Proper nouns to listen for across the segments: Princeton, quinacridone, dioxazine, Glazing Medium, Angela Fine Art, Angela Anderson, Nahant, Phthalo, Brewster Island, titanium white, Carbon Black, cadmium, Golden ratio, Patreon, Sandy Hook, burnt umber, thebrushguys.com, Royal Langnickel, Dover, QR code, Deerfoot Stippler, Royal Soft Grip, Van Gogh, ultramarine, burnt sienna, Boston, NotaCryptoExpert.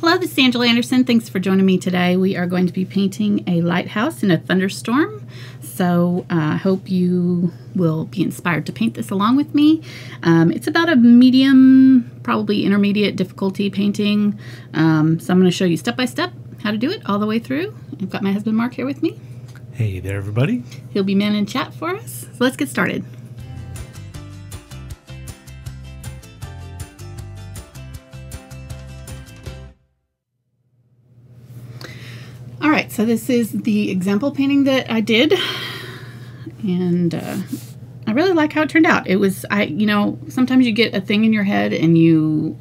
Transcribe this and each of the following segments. Hello, this is Angela Anderson. Thanks for joining me today. We are going to be painting a lighthouse in a thunderstorm. So I hope you will be inspired to paint this along with me. It's about a medium, probably intermediate difficulty painting. So I'm going to show you step by step how to do it all the way through. I've got my husband Mark here with me. Hey there, everybody. He'll be man in chat for us. So let's get started. Alright, so this is the example painting that I did, and I really like how it turned out. It was, you know, sometimes you get a thing in your head and you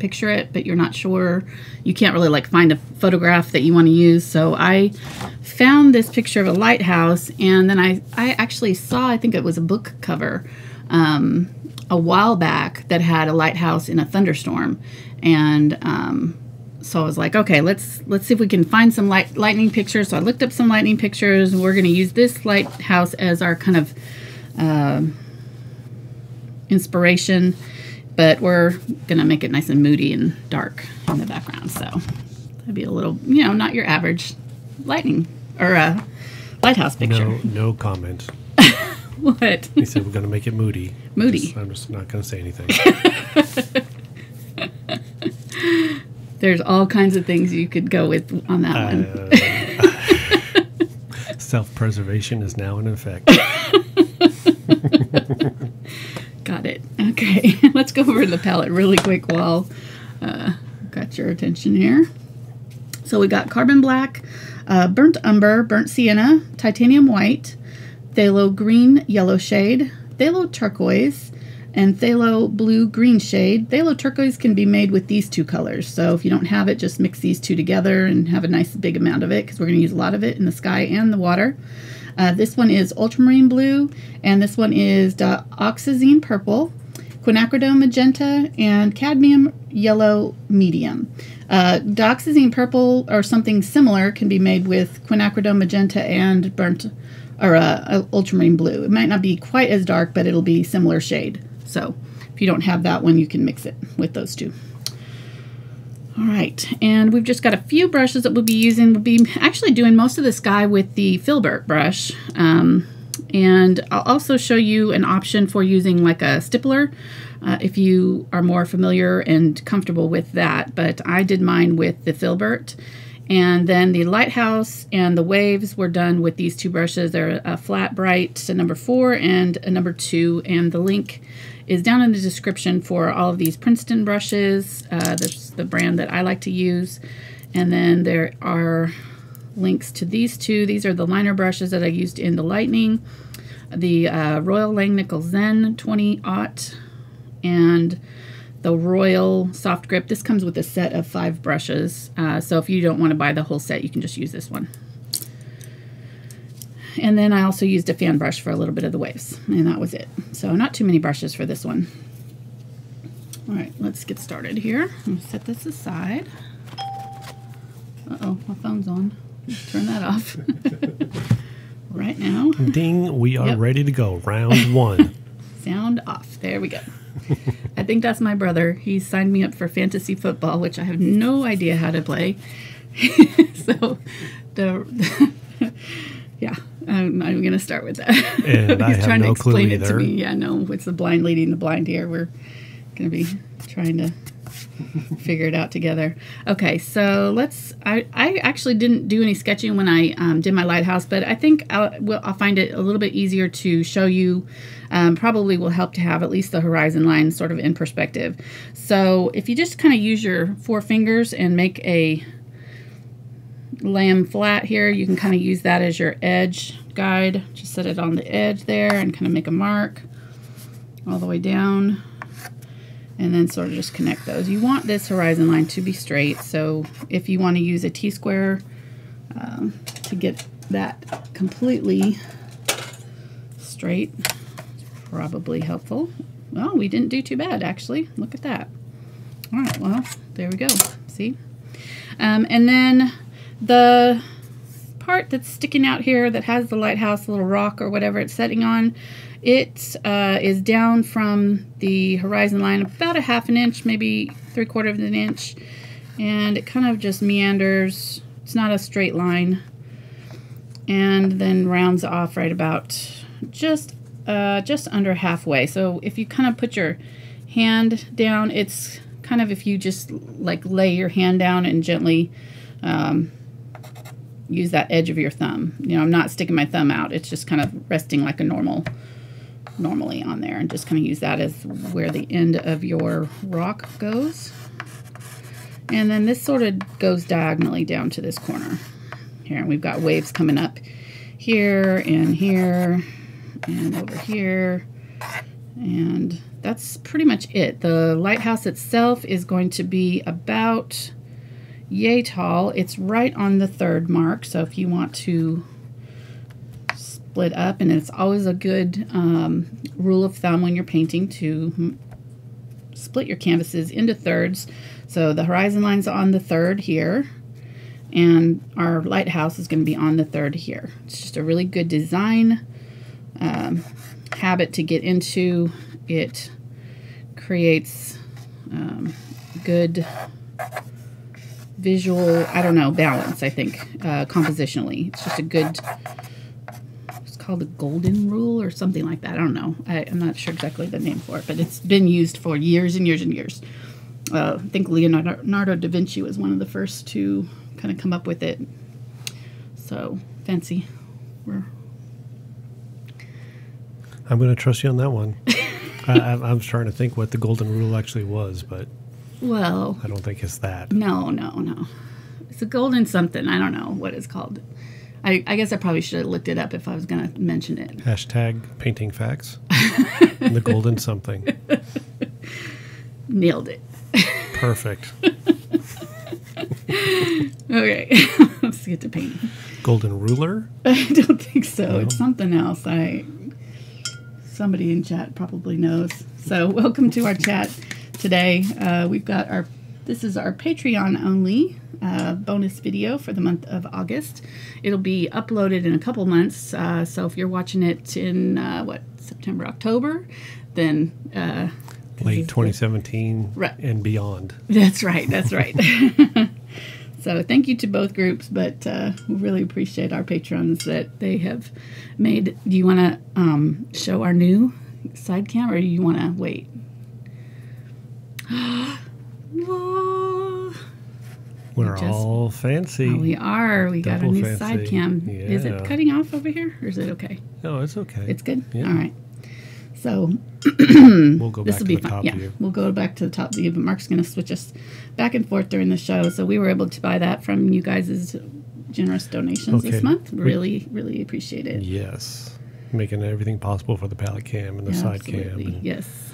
picture it, but you're not sure. You can't really like find a photograph that you want to use. So I found this picture of a lighthouse, and then I actually saw, I think it was a book cover a while back that had a lighthouse in a thunderstorm, and so I was like, okay, let's see if we can find some lightning pictures. So I looked up some lightning pictures, and we're going to use this lighthouse as our kind of inspiration, but we're going to make it nice and moody and dark in the background. So that'd be a little, you know, not your average lightning or lighthouse picture. No comment. What? He said we're going to make it moody. Moody. I'm just not going to say anything. There's all kinds of things you could go with on that one. Self-preservation is now in effect. Got it. Okay, let's go over to the palette really quick while got your attention here. So we got carbon black, burnt umber, burnt sienna, titanium white, phthalo green yellow shade, phthalo turquoise, and phthalo blue green shade. Phthalo turquoise can be made with these two colors, so if you don't have it, just mix these two together and have a nice big amount of it, because we're going to use a lot of it in the sky and the water. This one is ultramarine blue, and this one is dioxazine purple, quinacridone magenta, and cadmium yellow medium. Dioxazine purple or something similar can be made with quinacridone magenta and ultramarine blue. It might not be quite as dark, but it'll be similar shade. So if you don't have that one, you can mix it with those two. All right, and we've just got a few brushes that we'll be using. We'll be actually doing most of the sky with the Filbert brush. And I'll also show you an option for using like a stippler if you are more familiar and comfortable with that. But I did mine with the Filbert. And then the lighthouse and the waves were done with these two brushes. They're a flat bright, a number 4 and a number 2. And the link is down in the description for all of these Princeton brushes. That's the brand that I like to use. And then there are links to these two. These are the liner brushes that I used in the lightning. The Royal Langnickel Zen 20-aught and the Royal Soft Grip. This comes with a set of 5 brushes, so if you don't want to buy the whole set, you can just use this one. And then I also used a fan brush for a little bit of the waves, and that was it. So not too many brushes for this one. All right, let's get started here. I'm going to set this aside. Uh-oh, my phone's on. Let's turn that off right now. Ding, we are ready to go. Round 1. Sound off. There we go. I think that's my brother. He signed me up for fantasy football, which I have no idea how to play. So, yeah, I'm going to start with that. And I have no clue either. He's trying to explain it to me. Yeah, no, it's the blind leading the blind here. We're going to be trying to figure it out together. Okay, so let's. I actually didn't do any sketching when I did my lighthouse, but I think I'll find it a little bit easier to show you. Probably will help to have at least the horizon line sort of in perspective. So if you just kind of use your 4 fingers and make a lamb flat here, you can kind of use that as your edge guide. Just set it on the edge there and kind of make a mark all the way down. And then sort of just connect those. You want this horizon line to be straight, so if you want to use a T-square to get that completely straight, it's probably helpful. Well, we didn't do too bad, actually. Look at that. All right, well, there we go. See? And then the part that's sticking out here that has the lighthouse, the little rock or whatever it's setting on, it is down from the horizon line about a half an inch, maybe 3/4 of an inch. and it kind of just meanders. It's not a straight line, and then rounds off right about just under halfway. So if you kind of put your hand down, it's kind of, if you just like lay your hand down and gently use that edge of your thumb. You know, I'm not sticking my thumb out. It's just kind of resting like a normally on there, and just kind of use that as where the end of your rock goes. And then this sort of goes diagonally down to this corner here, and we've got waves coming up here and here and over here, and that's pretty much it. The lighthouse itself is going to be about yay tall. It's right on the third mark, so if you want to split up, and it's always a good rule of thumb when you're painting to split your canvases into thirds. So the horizon line's on the third here, and our lighthouse is going to be on the third here. It's just a really good design habit to get into. It creates good visual, I don't know, balance, I think, compositionally. It's just a good, it's called the golden rule or something like that. I don't know. I'm not sure exactly the name for it, but it's been used for years and years and years. I think Leonardo da Vinci was one of the first to kind of come up with it. So, fancy. I'm going to trust you on that one. I'm trying to think what the golden rule actually was, but well, I don't think it's that. No, no, no. It's a golden something. I don't know what it's called. I guess I probably should have looked it up if I was going to mention it. Hashtag painting facts. The golden something. Nailed it. Perfect. Okay. Let's get to painting. Golden ruler? I don't think so. No. It's something else. Somebody in chat probably knows. So welcome to our chat today. We've got this is our Patreon only bonus video for the month of August. It'll be uploaded in a couple months. So if you're watching it in, September, October, then... late 2017, right, and beyond. That's right. That's right. So thank you to both groups, but we really appreciate our patrons that they have made. Do you want to show our new side cam, or do you want to wait? We're all fancy. Oh, we are. We got a new fancy side cam. Yeah. Is it cutting off over here, or is it okay? No, it's okay. It's good? Yeah. All right. So we'll go back to the top view. Yeah, we'll go back to the top view, but Mark's going to switch us back and forth during the show. So we were able to buy that from you guys' generous donations this month. Really, really appreciate it. Yes. Making everything possible for the palette cam and the side cam. And, yes.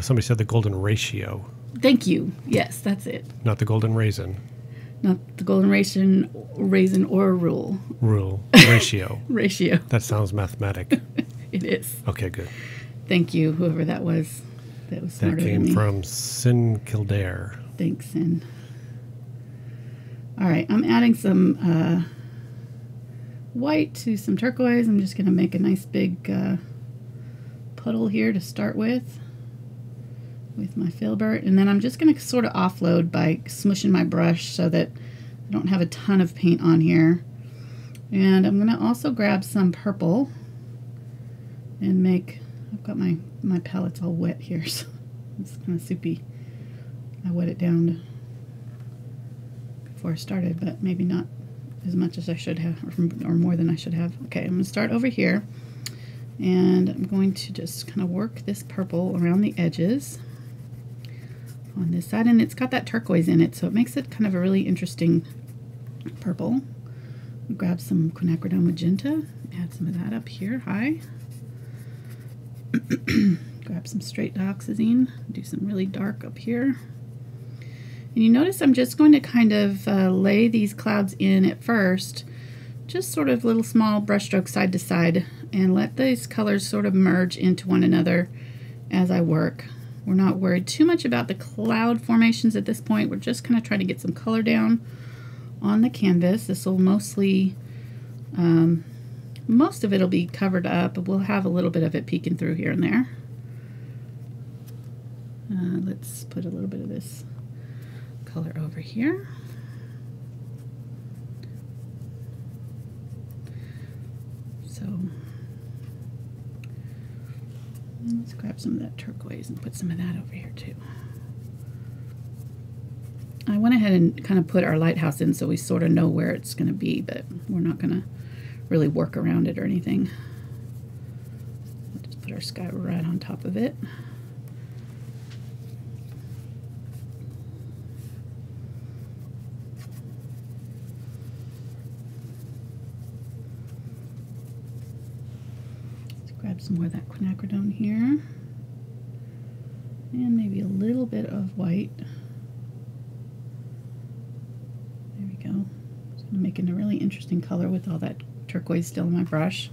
Somebody said the golden ratio. Thank you. Yes, that's it. Not the golden raisin. Not the golden raisin or rule. Rule. Ratio. Ratio. That sounds mathematic. It is. Okay, good. Thank you, whoever that was. That was smarter than me. That came from Sin Kildare. Thanks, Sin. All right, I'm adding some white to some turquoise. I'm just going to make a nice big puddle here to start with my Filbert. And then I'm just going to sort of offload by smushing my brush so that I don't have a ton of paint on here. And I'm going to also grab some purple and make, I've got my palette's all wet here, so it's kind of soupy. I wet it down before I started, but maybe not as much as I should have, or more than I should have. Okay, I'm gonna start over here, and I'm going to just kind of work this purple around the edges on this side, and it's got that turquoise in it, so it makes it kind of a really interesting purple. Grab some quinacridone magenta, add some of that up here high. Grab some straight dioxazine, do some really dark up here. And you notice I'm just going to kind of lay these clouds in at first, just sort of little small brush strokes side to side, and let these colors sort of merge into one another as I work. We're not worried too much about the cloud formations at this point. We're just kind of trying to get some color down on the canvas. This will mostly... most of it will be covered up, but we'll have a little bit of it peeking through here and there. Let's put a little bit of this color over here. So let's grab some of that turquoise and put some of that over here too. I went ahead and kind of put our lighthouse in so we sort of know where it's going to be, but we're not going to really work around it or anything. We'll just put our sky right on top of it. Let's grab some more of that quinacridone here. And maybe a little bit of white. I'm making a really interesting color with all that turquoise still in my brush.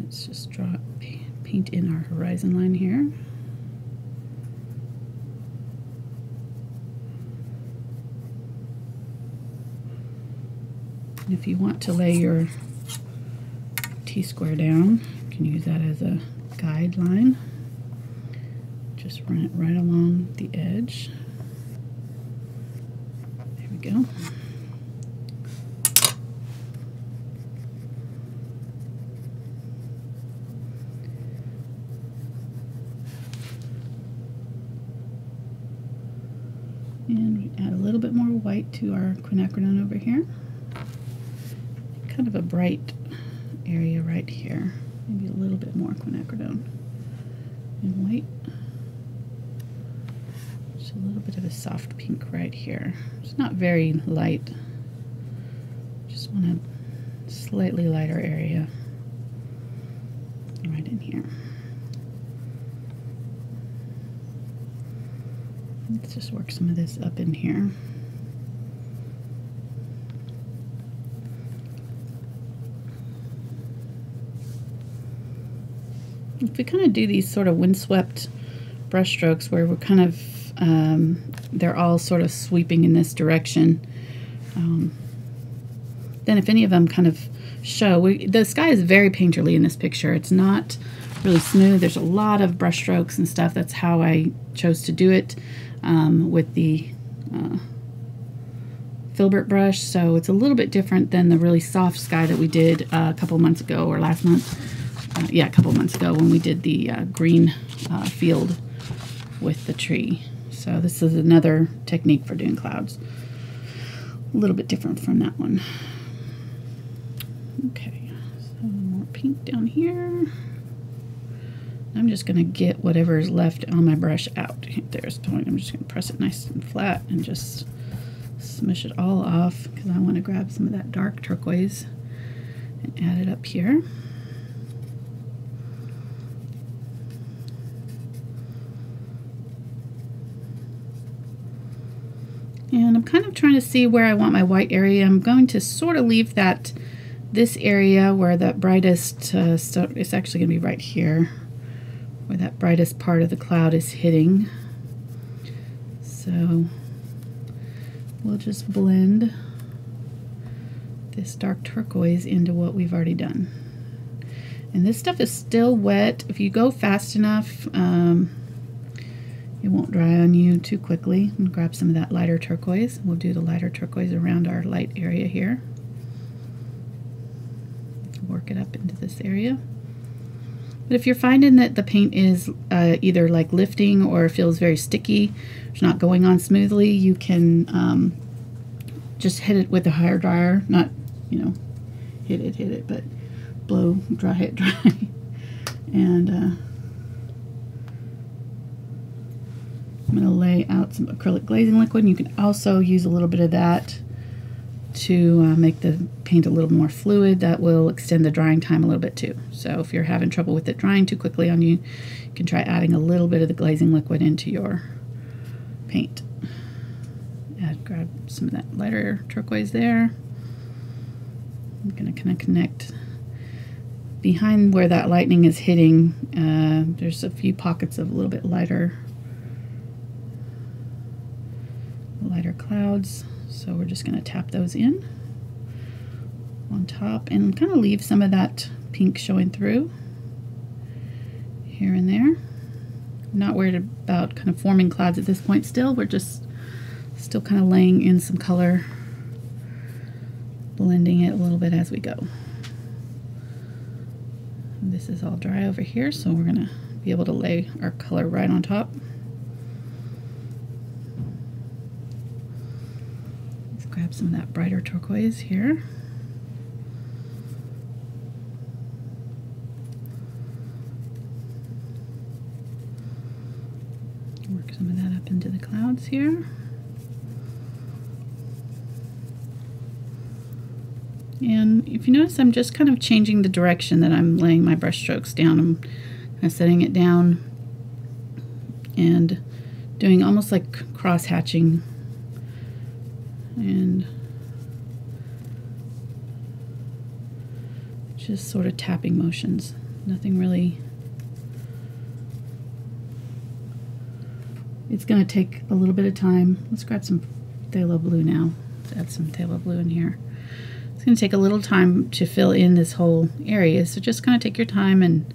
Let's just draw, paint in our horizon line here. And if you want to lay your T-square down, you can use that as a guideline. Just run it right along the edge. Go. And we add a little bit more white to our quinacridone over here. Kind of a bright area right here. Maybe a little bit more quinacridone and white. A little bit of a soft pink right here. It's not very light. Just want a slightly lighter area right in here. Let's just work some of this up in here. If we kind of do these sort of windswept brush strokes where we're kind of they're all sort of sweeping in this direction. Then if any of them kind of show, the sky is very painterly in this picture. It's not really smooth. There's a lot of brush strokes and stuff. That's how I chose to do it with the Filbert brush. So it's a little bit different than the really soft sky that we did a couple months ago, or last month. Yeah, a couple months ago when we did the green field with the tree. So this is another technique for doing clouds. A little bit different from that one. Okay, so more pink down here. I'm just gonna get whatever is left on my brush out. There's the point. I'm just gonna press it nice and flat and just smush it all off because I wanna grab some of that dark turquoise and add it up here. And I'm kind of trying to see where I want my white area. I'm going to sort of leave that, this area where that brightest, it's actually gonna be right here, where that brightest part of the cloud is hitting. So we'll just blend this dark turquoise into what we've already done. And this stuff is still wet. If you go fast enough, it won't dry on you too quickly. I'm gonna grab some of that lighter turquoise. We'll do the lighter turquoise around our light area here. Work it up into this area. But if you're finding that the paint is either like lifting or feels very sticky, it's not going on smoothly, you can just hit it with a hair dryer. Not, you know, hit it, but blow, dry it dry. And I'm going to lay out some acrylic glazing liquid, and you can also use a little bit of that to make the paint a little more fluid. That will extend the drying time a little bit too. So if you're having trouble with it drying too quickly on you, you can try adding a little bit of the glazing liquid into your paint. Grab some of that lighter turquoise there. I'm going to kind of connect behind where that lightning is hitting. There's a few pockets of a little bit lighter clouds, so we're just going to tap those in on top and kind of leave some of that pink showing through here and there. not worried about kind of forming clouds at this point still. We're just still kind of laying in some color, blending it a little bit as we go. And this is all dry over here, so we're gonna be able to lay our color right on top. Let's grab some of that brighter turquoise here. Work some of that up into the clouds here. And if you notice, I'm just kind of changing the direction that I'm laying my brush strokes down. I'm kind of setting it down and doing almost like cross hatching. And just sort of tapping motions. Nothing really. It's going to take a little bit of time. Let's grab some phthalo blue now. Let's add some phthalo blue in here. It's going to take a little time to fill in this whole area, so just kind of take your time and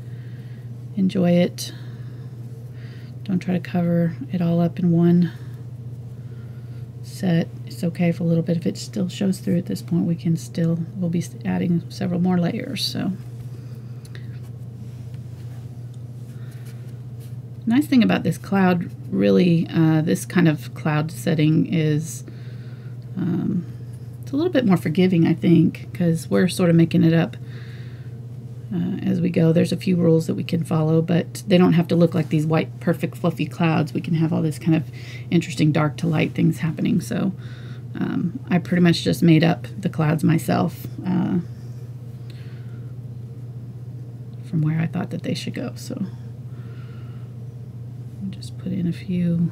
enjoy it. Don't try to cover it all up in one set. It's okay if a little bit of it still shows through at this point. We'll be adding several more layers. So, nice thing about this cloud, really, this kind of cloud setting is. It's a little bit more forgiving, I think, because we're sort of making it up as we go. There's a few rules that we can follow, but they don't have to look like these white, perfect, fluffy clouds. We can have all this kind of interesting dark to light things happening. So I pretty much just made up the clouds myself from where I thought that they should go. So I'll just put in a few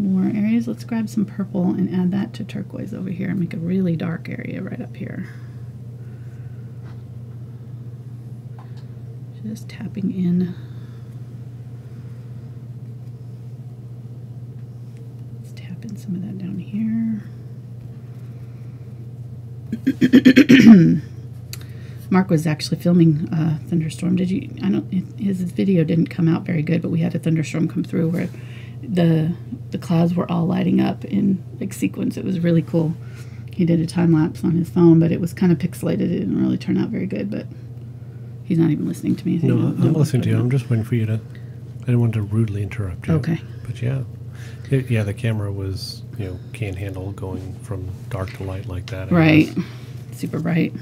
more areas. Let's grab some purple and add that to turquoise over here and make a really dark area right up here. Just tapping in. Let's tap in some of that down here. Mark was actually filming a thunderstorm. His video didn't come out very good, but we had a thunderstorm come through where the clouds were all lighting up in like sequence. It was really cool. He did a time lapse on his phone, but it was kind of pixelated. It didn't really turn out very good, but he's not even listening to me. No, I'm listening to you. I'm just waiting for you to. I didn't want to rudely interrupt you. Okay. But yeah. Yeah, the camera was, can't handle going from dark to light like that. Right. Super bright.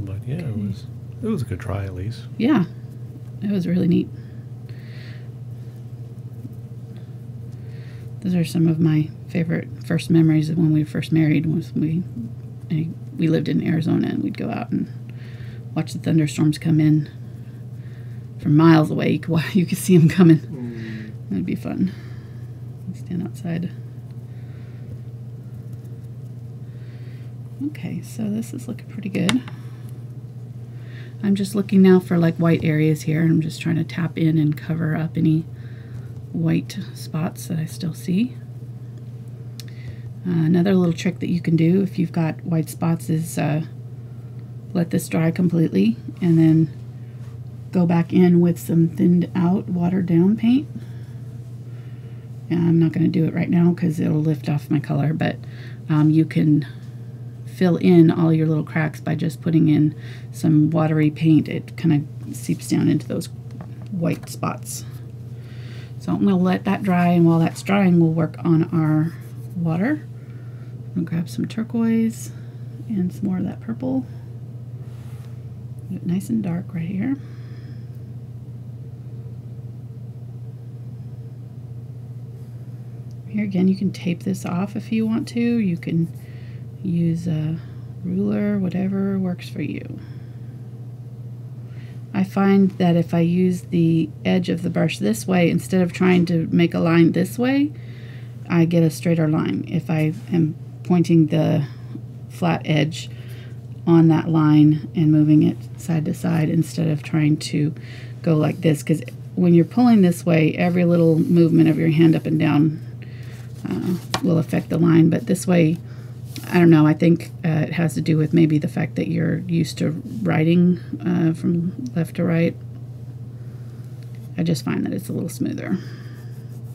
But yeah, okay. It was a good try at least. Yeah. It was really neat. Those are some of my favorite first memories of when we were first married. Was we lived in Arizona, and we'd go out and watch the thunderstorms come in from miles away. You could see them coming. That'd be fun. Stand outside. Okay, so this is looking pretty good. I'm just looking now for like white areas here. I'm just trying to tap in and cover up any white spots that I still see. Another little trick that you can do if you've got white spots is let this dry completely and then go back in with some thinned out, watered down paint. And I'm not going to do it right now because it'll lift off my color, but you can fill in all your little cracks by just putting in some watery paint. It kind of seeps down into those white spots. So I'm going to let that dry, and while that's drying, we'll work on our water. I'm going to grab some turquoise and some more of that purple. Get it nice and dark right here. Here again, you can tape this off if you want to. You can use a ruler, whatever works for you. I find that if I use the edge of the brush this way, instead of trying to make a line this way, I get a straighter line. If I am pointing the flat edge on that line and moving it side to side instead of trying to go like this, because when you're pulling this way, every little movement of your hand up and down will affect the line. But this way, I don't know, I think it has to do with maybe the fact that you're used to writing from left to right I just find that it's a little smoother.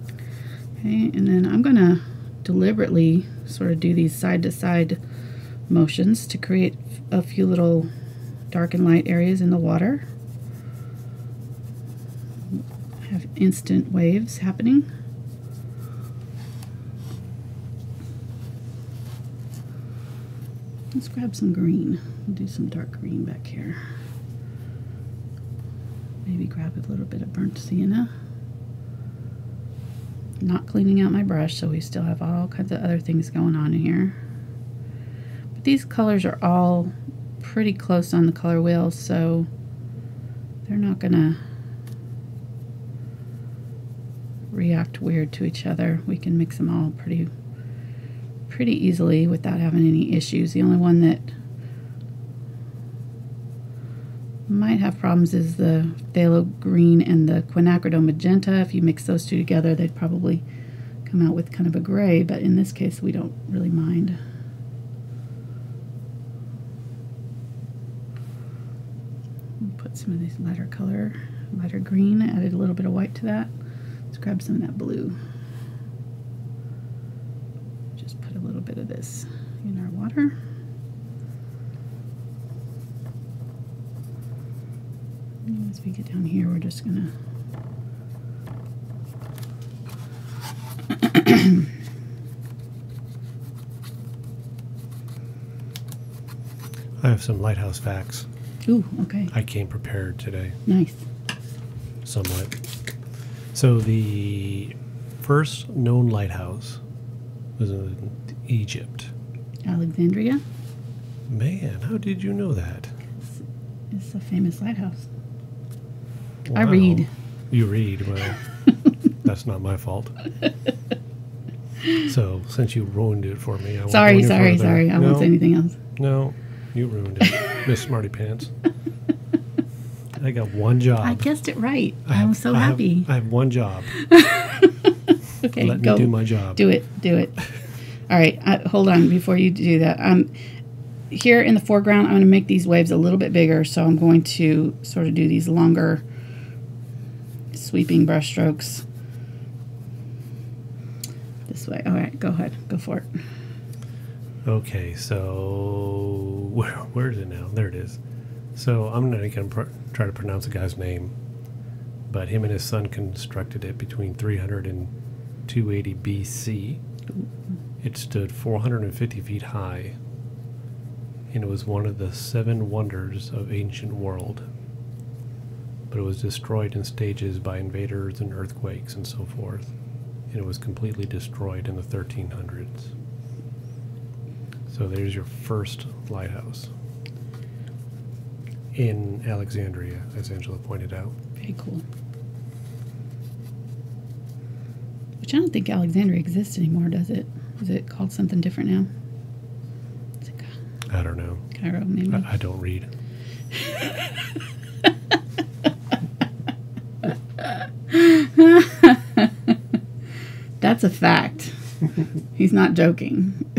Okay, and then I'm going to deliberately sort of do these side-to-side motions to create a few little dark and light areas in the water. Have instant waves happening. Let's grab some green. We'll do some dark green back here. Maybe grab a little bit of burnt sienna. I'm not cleaning out my brush, so we still have all kinds of other things going on in here. But these colors are all pretty close on the color wheel, so they're not gonna react weird to each other. We can mix them all pretty easily without having any issues. The only one that might have problems is the phthalo green and the quinacridone magenta. If you mix those two together, they'd probably come out with kind of a gray, but in this case we don't really mind. Put some of these lighter green, added a little bit of white to that. Let's grab some of that blue. A little bit of this in our water. And as we get down here, we're just gonna I have some lighthouse facts. Ooh, okay. I came prepared today. Nice. Somewhat. So the first known lighthouse was in Egypt. Alexandria? Man, how did you know that? It's a famous lighthouse. Wow. I read. You read, well, that's not my fault. So, since you ruined it for me, I won't Sorry, I won't say anything else. No, you ruined it, Miss Smarty Pants. I got one job. I guessed it right. I'm so happy. I have one job. Okay, Let me do my job. Do it. Do it. All right. Hold on. Before you do that, here in the foreground, I'm going to make these waves a little bit bigger. So I'm going to sort of do these longer sweeping brush strokes this way. All right. Go ahead. Go for it. Okay. So where is it now? There it is. So I'm not going to try to pronounce the guy's name, but him and his son constructed it between 300 and 280 BC. It stood 450 feet high, and it was one of the 7 wonders of ancient world. But it was destroyed in stages by invaders and earthquakes and so forth, and it was completely destroyed in the 1300s. So there's your first lighthouse in Alexandria, as Angela pointed out. Very cool. Which I don't think Alexandria exists anymore, does it? Is it called something different now? Is it I don't know. Cairo, maybe? I don't read. That's a fact. He's not joking.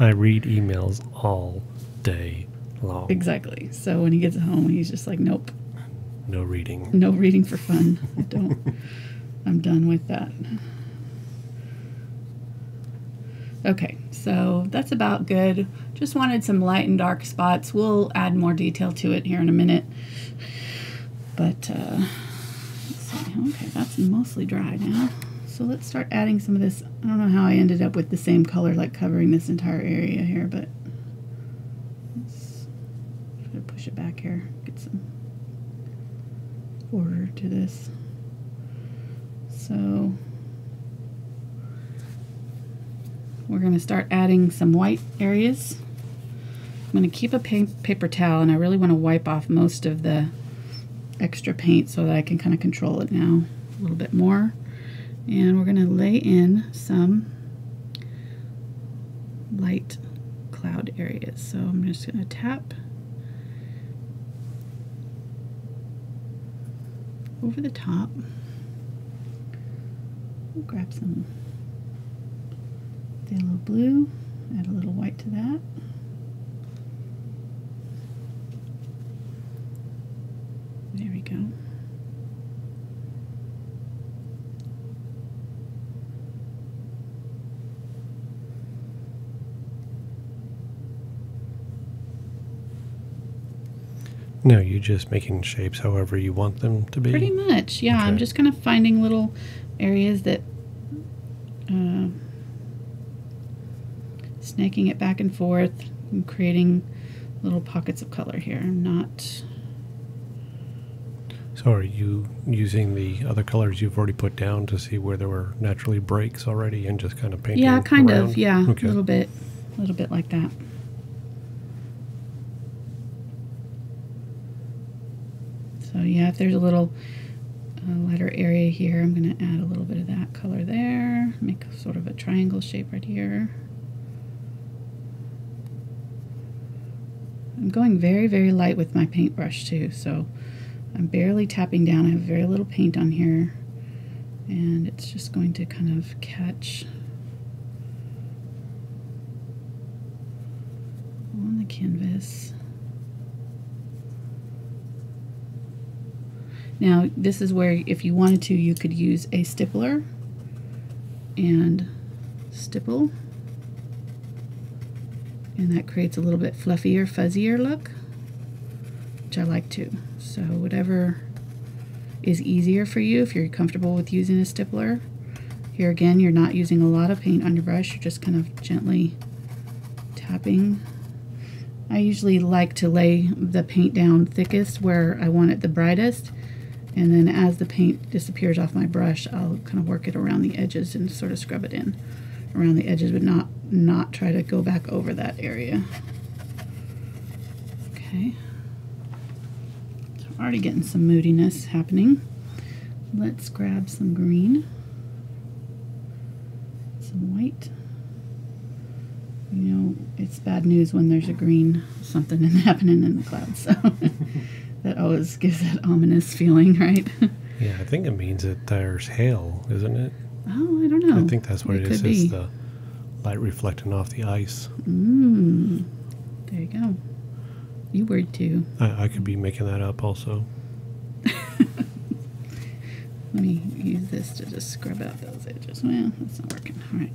I read emails all day long. Exactly. So when he gets home, he's just like, nope. No reading. No reading for fun. I don't. I'm done with that. Okay, so that's about good. Just wanted some light and dark spots. We'll add more detail to it here in a minute. But, let's see. Okay, that's mostly dry now. So let's start adding some of this. I don't know how I ended up with the same color, like covering this entire area here, but let's try to push it back here. Get some order to this. So we're going to start adding some white areas. I'm going to keep a paper towel, and I really want to wipe off most of the extra paint so that I can kind of control it now a little bit more. And we're going to lay in some light cloud areas. So I'm just going to tap over the top. We'll grab some phthalo blue, add a little white to that. There we go. No, you're just making shapes however you want them to be? Pretty much, yeah. Okay. I'm just kind of finding little areas that... snaking it back and forth. I'm creating little pockets of color here. I'm not... So are you using the other colors you've already put down to see where there were naturally breaks already and just kind of painting around? Yeah, kind of, yeah. Okay. A little bit like that. So yeah, if there's a little lighter area here, I'm going to add a little bit of that color there. Make sort of a triangle shape right here. I'm going very, very light with my paintbrush too, so I'm barely tapping down. I have very little paint on here, and it's just going to kind of catch on the canvas. Now, this is where, if you wanted to, you could use a stippler and stipple, and that creates a little bit fluffier, fuzzier look, which I like too. So whatever is easier for you, if you're comfortable with using a stippler. Here again, you're not using a lot of paint on your brush, you're just kind of gently tapping. I usually like to lay the paint down thickest where I want it the brightest, and then as the paint disappears off my brush, I'll kind of work it around the edges and sort of scrub it in around the edges, but not try to go back over that area. Okay. So I'm already getting some moodiness happening. Let's grab some green, some white. You know, it's bad news when there's a green something happening in the clouds, so that always gives that ominous feeling, right? Yeah, I think it means that there's hail, isn't it? Oh, I don't know. I think that's what it is. It's the light reflecting off the ice. Mm. There you go. You were too. I could be making that up also. Let me use this to just scrub out those edges. Well, that's not working. All right.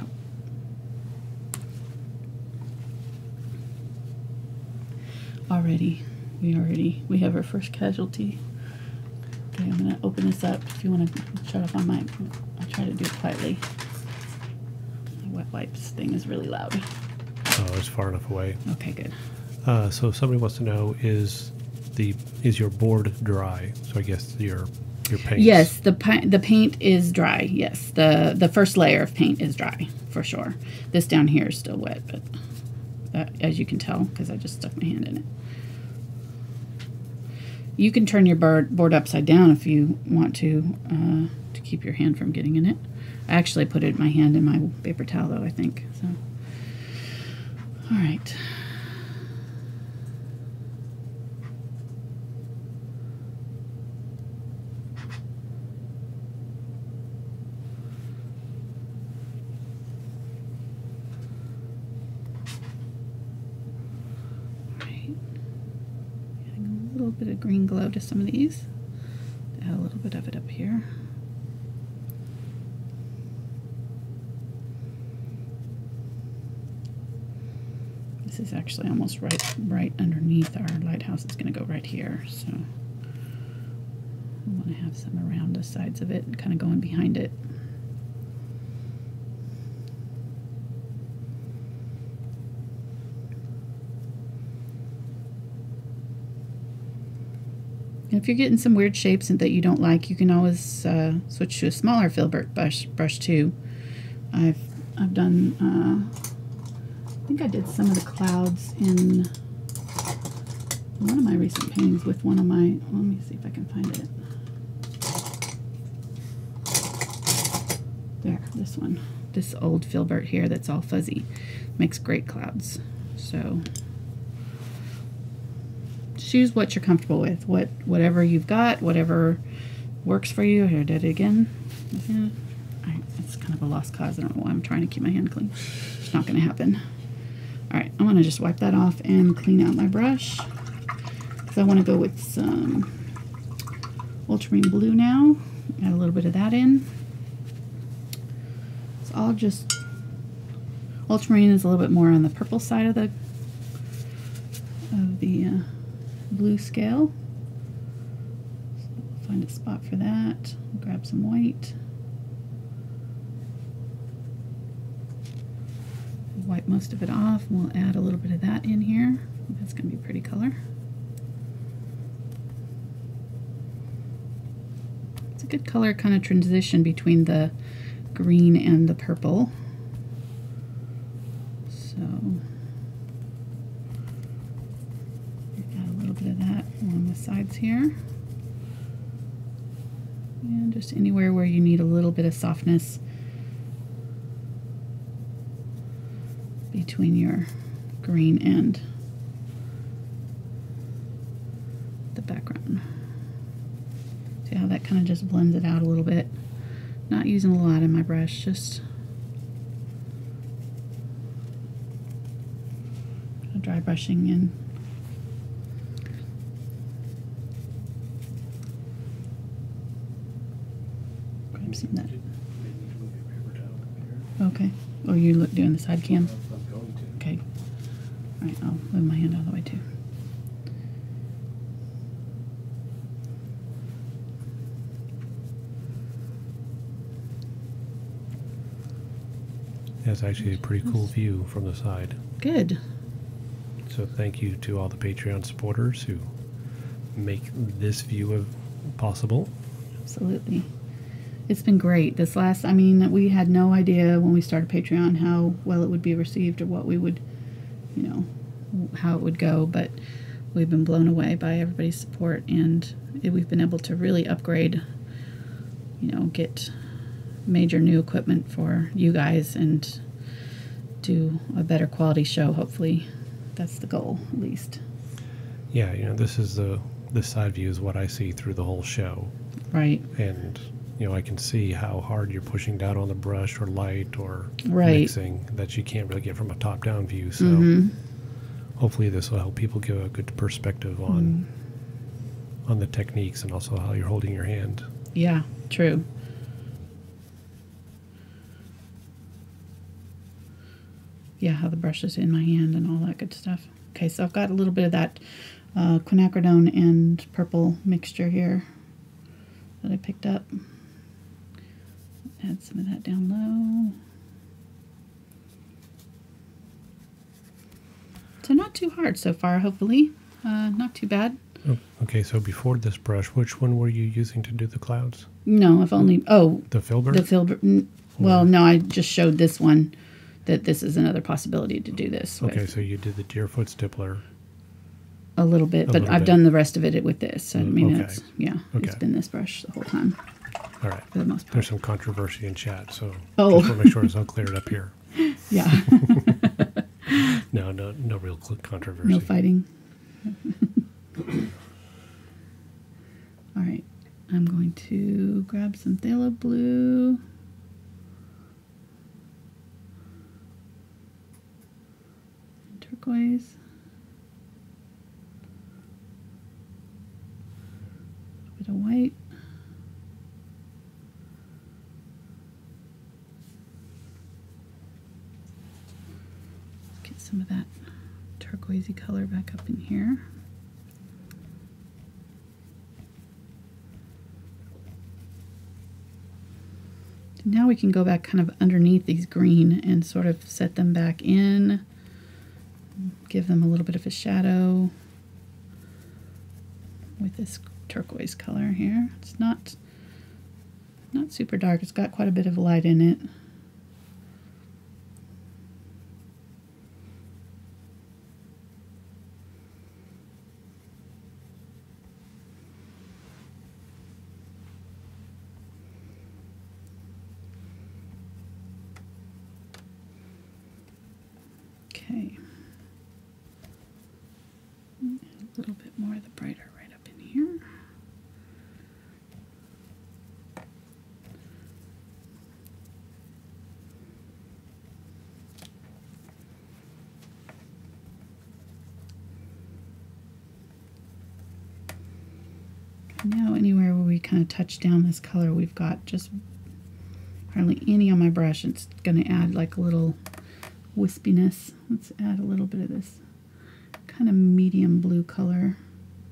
Oh. We have our first casualty. Okay, I'm going to open this up. If you want to shut off on mine, I'll try to do it quietly. The wet wipes thing is really loud. Oh, it's far enough away. Okay, good. So somebody wants to know, is your board dry? So I guess your paint. Yes, the paint is dry. Yes, the first layer of paint is dry for sure. This down here is still wet, but that, as you can tell, because I just stuck my hand in it. You can turn your board upside down if you want to keep your hand from getting in it. I actually put my hand in my paper towel, though, I think. So, all right. Bit of green glow to some of these. Add a little bit of it up here. This is actually almost right underneath our lighthouse. It's going to go right here, so we want to have some around the sides of it and kind of going behind it. If you're getting some weird shapes that you don't like, you can always switch to a smaller Filbert brush too. I've done, I think I did some of the clouds in one of my recent paintings with one of my, let me see if I can find it. There, this one. This old Filbert here that's all fuzzy. Makes great clouds. So... choose what you're comfortable with, whatever you've got, whatever works for you. Here, I did it again. Yeah. All right, that's kind of a lost cause. I don't know why I'm trying to keep my hand clean. It's not going to happen. All right, I want to just wipe that off and clean out my brush because I want to go with some ultramarine blue now. Add a little bit of that in. It's all just ultramarine is a little bit more on the purple side of the the blue scale. So we'll find a spot for that. Grab some white. We'll wipe most of it off. We'll add a little bit of that in here. That's going to be a pretty color. It's a good color kind of transition between the green and the purple. So we've got a little bit of that along the sides here. And just anywhere where you need a little bit of softness between your green and the background. See how that kind of just blends it out a little bit. Not using a lot in my brush, just dry brushing in. I've seen that. Okay. Oh, you look doing the side cam? I'm going to. Okay. All right, I'll move my hand out of the way too. That's actually a pretty cool view from the side. Good. So thank you to all the Patreon supporters who make this view possible. Absolutely. It's been great. This last, I mean, we had no idea when we started Patreon how well it would be received or what we would, you know, how it would go. But we've been blown away by everybody's support, and we've been able to really upgrade, you know, get major new equipment for you guys and do a better quality show, hopefully. That's the goal, at least. Yeah, you know, this is this side view is what I see through the whole show. Right. And, you know, I can see how hard you're pushing down on the brush or light or mixing that you can't really get from a top-down view. So hopefully this will help people give a good perspective on the techniques and also how you're holding your hand. Yeah, true. Yeah, how the brush is in my hand and all that good stuff. Okay, so I've got a little bit of that quinacridone and purple mixture here that I picked up. Add some of that down low. So not too hard so far, hopefully. Not too bad. Oh, okay, so before this brush, which one were you using to do the clouds? No, I've only... Oh. The Filbert? The Filbert. Well, no, I just showed this one. That this is another possibility to do this. Okay, so you did the Deerfoot stippler. A little bit, but I've done the rest of it with this. I mean, it's, yeah, it's been this brush the whole time. All right. For the most part. There's some controversy in chat, so just want to make sure it's all cleared up here. Yeah. No real controversy. No fighting. All right, I'm going to grab some phthalo blue. Turquoise. A bit of white. Let's get some of that turquoisey color back up in here. And now we can go back kind of underneath these green and sort of set them back in. Give them a little bit of a shadow with this turquoise color here. It's not super dark. It's got quite a bit of light in it. Now anywhere where we kind of touch down this color, we've got just hardly any on my brush. It's going to add like a little wispiness. Let's add a little bit of this kind of medium blue color.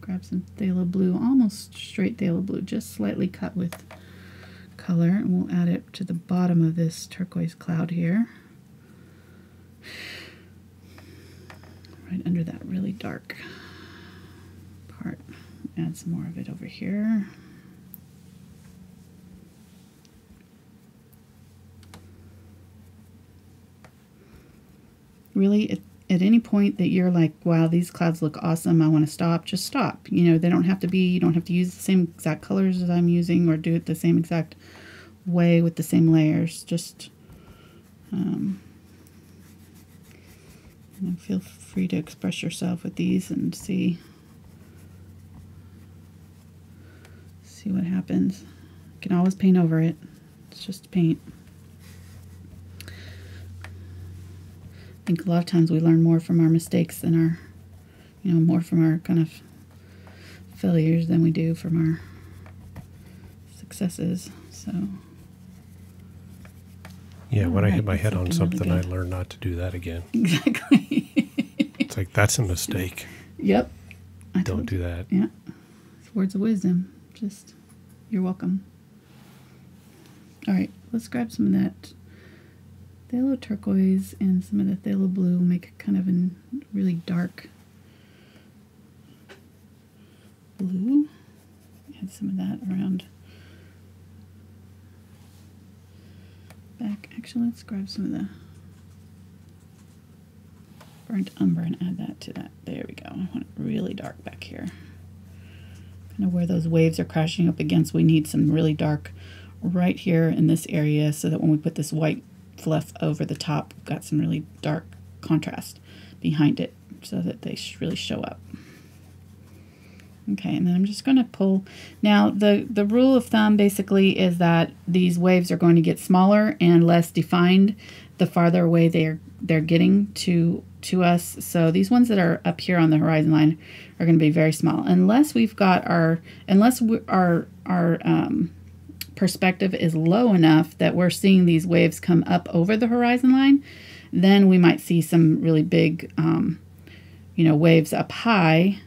Grab some phthalo blue, almost straight phthalo blue, just slightly cut with color, and we'll add it to the bottom of this turquoise cloud here, right under that really dark part. Add some more of it over here. Really, at any point that you're like, wow, these clouds look awesome, I want to stop, just stop. You know, they don't have to be, you don't have to use the same exact colors as I'm using or do it the same exact way with the same layers. Just you know, feel free to express yourself with these and see what happens. You can always paint over it. It's just paint. I think a lot of times we learn more from our mistakes than our, you know, more from our kind of failures than we do from our successes. So yeah, when I hit my head on something, I learn not to do that again. Exactly. It's like, that's a mistake. Yep. Don't do that. Yeah. It's words of wisdom. Just, you're welcome. All right, let's grab some of that phthalo turquoise and some of the phthalo blue, make kind of a really dark blue. Add some of that around back. Actually, let's grab some of the burnt umber and add that to that. There we go. I want it really dark back here. Kind of where those waves are crashing up against, we need some really dark right here in this area so that when we put this white fluff over the top, we've got some really dark contrast behind it so that they really show up. Okay, and then I'm just going to pull. Now, the rule of thumb basically is that these waves are going to get smaller and less defined the farther away they're getting to us. So these ones that are up here on the horizon line are going to be very small, unless we've got our perspective is low enough that we're seeing these waves come up over the horizon line. Then we might see some really big, you know, waves up high.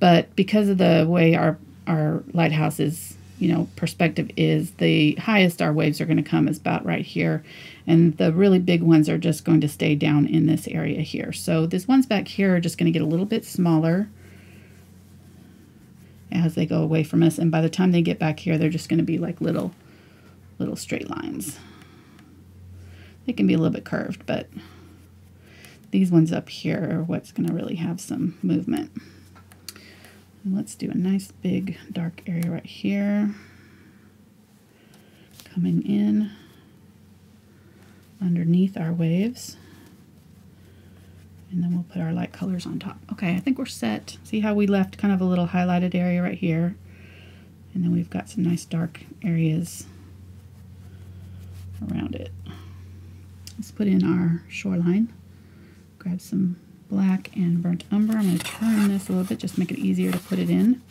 But because of the way our lighthouse is, you know, perspective is, the highest our waves are going to come is about right here. And the really big ones are just going to stay down in this area here. So these ones back here are just going to get a little bit smaller as they go away from us, and by the time they get back here, they're just going to be like little straight lines. They can be a little bit curved, but these ones up here are what's going to really have some movement. And let's do a nice big dark area right here, coming in underneath our waves, and then we'll put our light colors on top. Okay, I think we're set. See how we left kind of a little highlighted area right here, and then we've got some nice dark areas around it. Let's put in our shoreline. Grab some black and burnt umber. I'm going to turn this a little bit, just make it easier to put it in.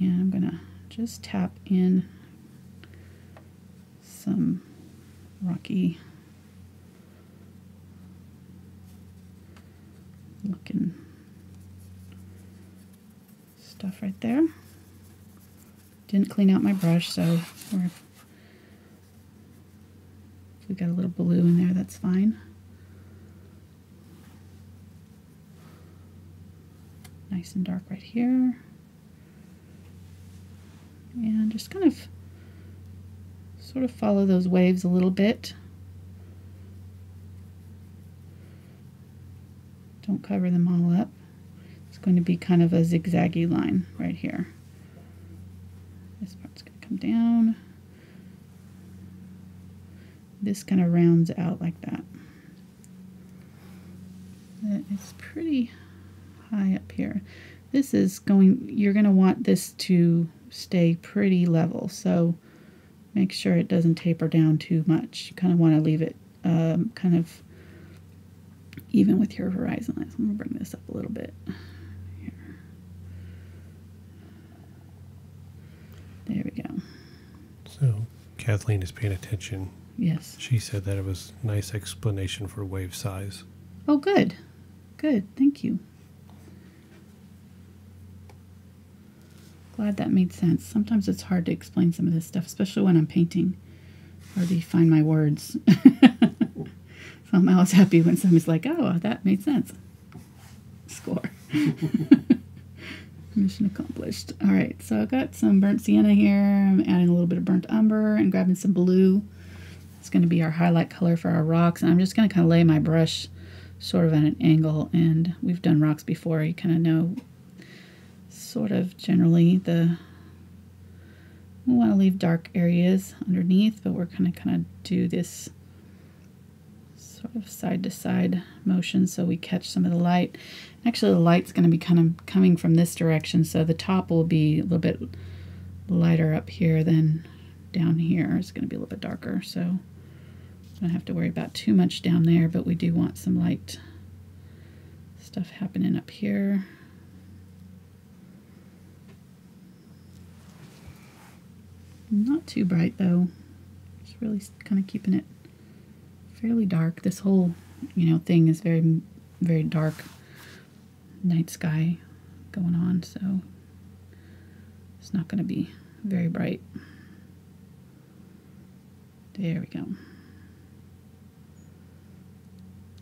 And I'm going to just tap in some rocky looking stuff right there. Didn't clean out my brush, so if we got a little blue in there, that's fine. Nice and dark right here. And just kind of sort of follow those waves a little bit. Don't cover them all up. It's going to be kind of a zigzaggy line right here. This part's going to come down. This kind of rounds out like that. It's pretty high up here. This is going, you're going to want this to stay pretty level, so make sure it doesn't taper down too much. You kind of want to leave it kind of even with your horizon lines. I'm going to bring this up a little bit. Here. There we go. So Kathleen is paying attention. Yes. She said that it was a nice explanation for wave size. Oh, good. Good. Thank you. Glad that made sense. Sometimes it's hard to explain some of this stuff, especially when I'm painting. Hard to find my words. So I'm always happy when somebody's like, oh, that made sense. Score. Mission accomplished. All right, so I've got some burnt sienna here. I'm adding a little bit of burnt umber and grabbing some blue. It's going to be our highlight color for our rocks. And I'm just going to kind of lay my brush sort of at an angle. And we've done rocks before. You kind of know sort of generally the... We want to leave dark areas underneath, but we're going to kind of do this sort of side-to-side motion so we catch some of the light. Actually, the light's going to be kind of coming from this direction, so the top will be a little bit lighter up here than down here. It's going to be a little bit darker, so I don't have to worry about too much down there, but we do want some light stuff happening up here. Not too bright, though. Just really kind of keeping it fairly dark. This whole, you know, thing is very, very dark night sky going on, so it's not going to be very bright. There we go. I'm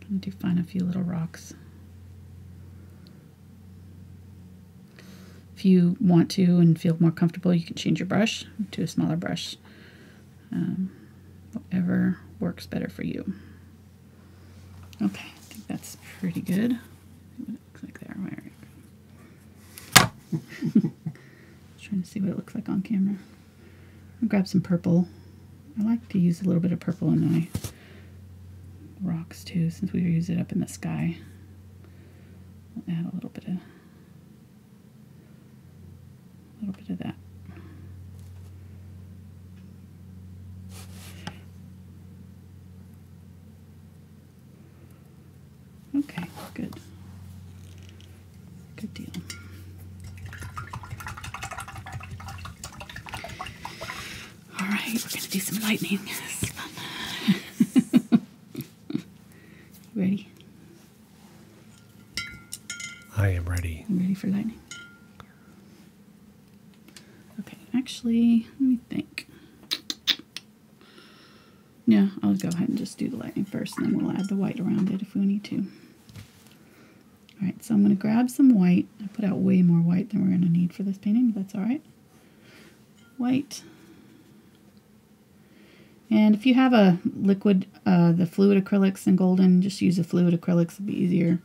going to find a few little rocks. If you want to and feel more comfortable, you can change your brush to a smaller brush. Whatever works better for you. Okay, I think that's pretty good. What it looks like there. Right. Trying to see what it looks like on camera. I'll grab some purple. I like to use a little bit of purple in my rocks too, since we use it up in the sky. We'll add a little bit of. A little bit of that. Okay, good. Good deal. All right, we're gonna do some lightning. This is fun. You ready? I am ready. I'm ready for lightning. Actually, let me think. Yeah, I'll go ahead and just do the lightning first, and then we'll add the white around it if we need to. Alright, so I'm going to grab some white. I put out way more white than we're going to need for this painting, but that's alright. White. And if you have a liquid, the fluid acrylics and golden, just use the fluid acrylics. It'll be easier.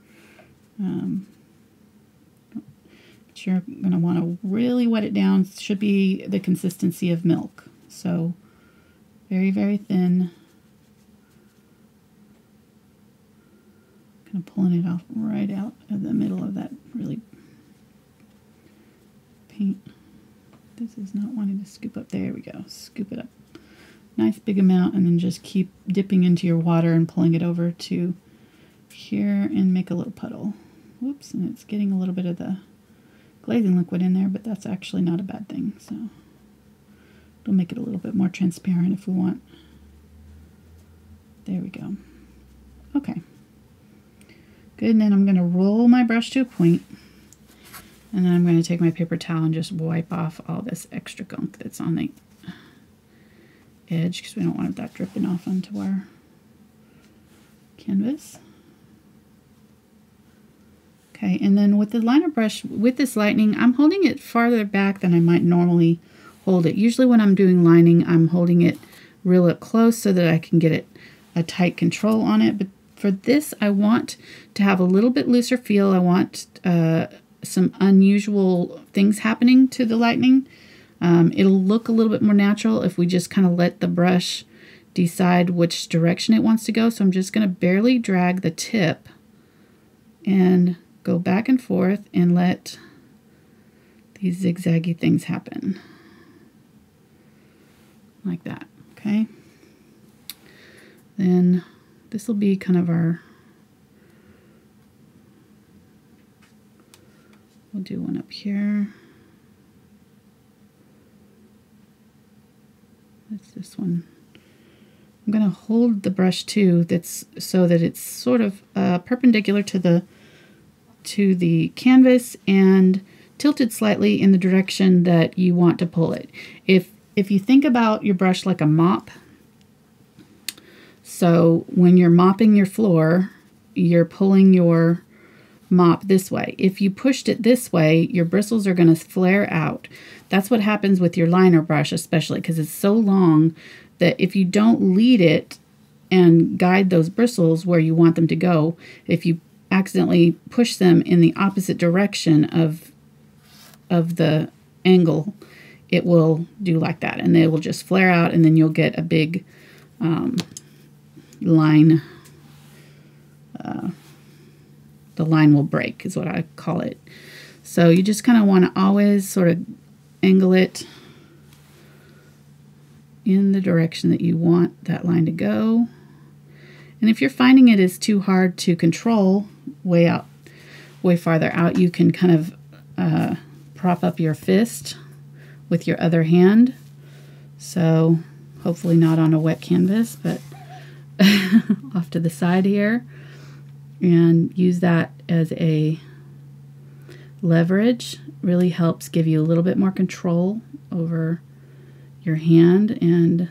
You're going to want to really wet it down. It should be the consistency of milk. So very, very thin. Kind of pulling it off right out of the middle of that really paint. This is not wanting to scoop up. There we go. Scoop it up. Nice big amount, and then just keep dipping into your water and pulling it over to here and make a little puddle. Whoops, and it's getting a little bit of the glazing liquid in there, but that's actually not a bad thing, so it'll make it a little bit more transparent if we want. There we go. Okay, good. And then I'm going to roll my brush to a point, and then I'm going to take my paper towel and just wipe off all this extra gunk that's on the edge, because we don't want that dripping off onto our canvas. Okay, and then with the liner brush, with this lightning, I'm holding it farther back than I might normally hold it. Usually when I'm doing lining, I'm holding it real up close so that I can get it a tight control on it. But for this, I want to have a little bit looser feel. I want some unusual things happening to the lightning. It'll look a little bit more natural if we just kind of let the brush decide which direction it wants to go. So I'm just going to barely drag the tip and go back and forth and let these zigzaggy things happen like that. Okay, then this will be kind of our, we'll do one up here. That's this one. I'm going to hold the brush too, that's so that it's sort of perpendicular to the canvas and tilted slightly in the direction that you want to pull it. If you think about your brush like a mop, so when you're mopping your floor, you're pulling your mop this way. If you pushed it this way, your bristles are going to flare out. That's what happens with your liner brush, especially because it's so long that if you don't lead it and guide those bristles where you want them to go, if you accidentally push them in the opposite direction of the angle, it will do like that, and they will just flare out, and then you'll get a big line. The line will break is what I call it. So you just kind of want to always sort of angle it in the direction that you want that line to go. And if you're finding it is too hard to control way out, way farther out, you can kind of prop up your fist with your other hand. So hopefully not on a wet canvas, but off to the side here, and use that as a leverage. Really helps give you a little bit more control over your hand, and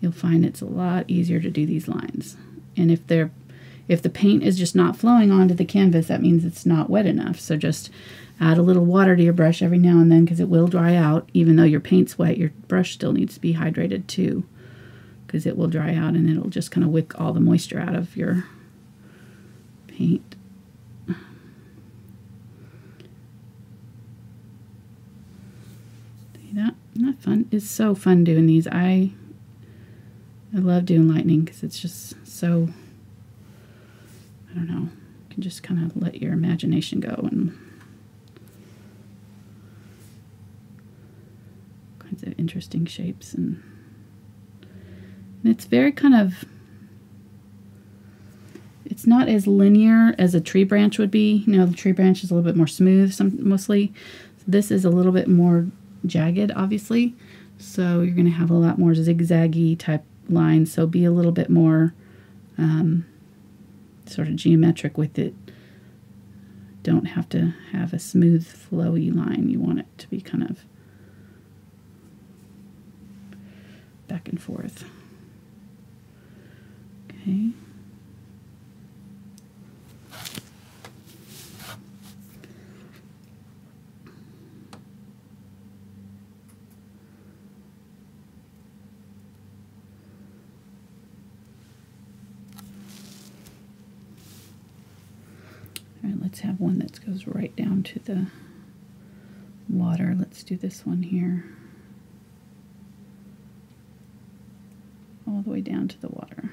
you'll find it's a lot easier to do these lines. And if the paint is just not flowing onto the canvas, that means it's not wet enough. So just add a little water to your brush every now and then, because it will dry out. Even though your paint's wet, your brush still needs to be hydrated too, because it will dry out and it'll just kind of wick all the moisture out of your paint. See that? Isn't that fun? It's so fun doing these. I love doing lightning because it's just so, I don't know, you can just kind of let your imagination go and kinds of interesting shapes. And it's very kind of, it's not as linear as a tree branch would be. You know, the tree branch is a little bit more smooth mostly. This is a little bit more jagged, obviously. So you're going to have a lot more zigzaggy type lines. So be a little bit more sort of geometric with it. Don't have to have a smooth, flowy line. You want it to be kind of back and forth. Okay. All right, let's have one that goes right down to the water. Let's do this one here. All the way down to the water.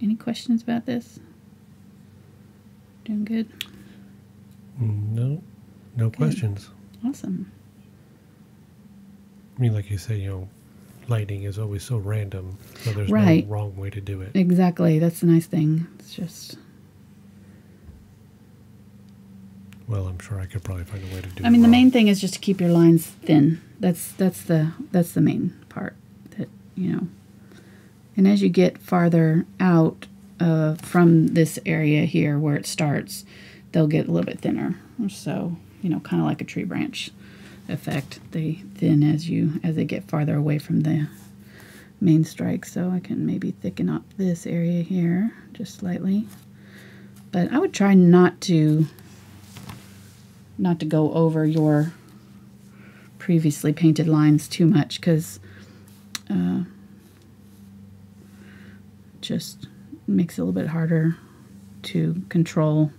Any questions about this? Doing good? No. No okay. Questions. Awesome. I mean, like you say, you know, lighting is always so random, so there's right. No wrong way to do it. Exactly. That's the nice thing. It's just... Well, I'm sure I could probably find a way to do it. I mean, the main thing is just to keep your lines thin. That's the main part that, you know... And as you get farther out from this area here where it starts, they'll get a little bit thinner. So, you know, kind of like a tree branch effect. They thin as they get farther away from the main strike. So I can maybe thicken up this area here just slightly. But I would try not to go over your previously painted lines too much, because just makes it a little bit harder to control.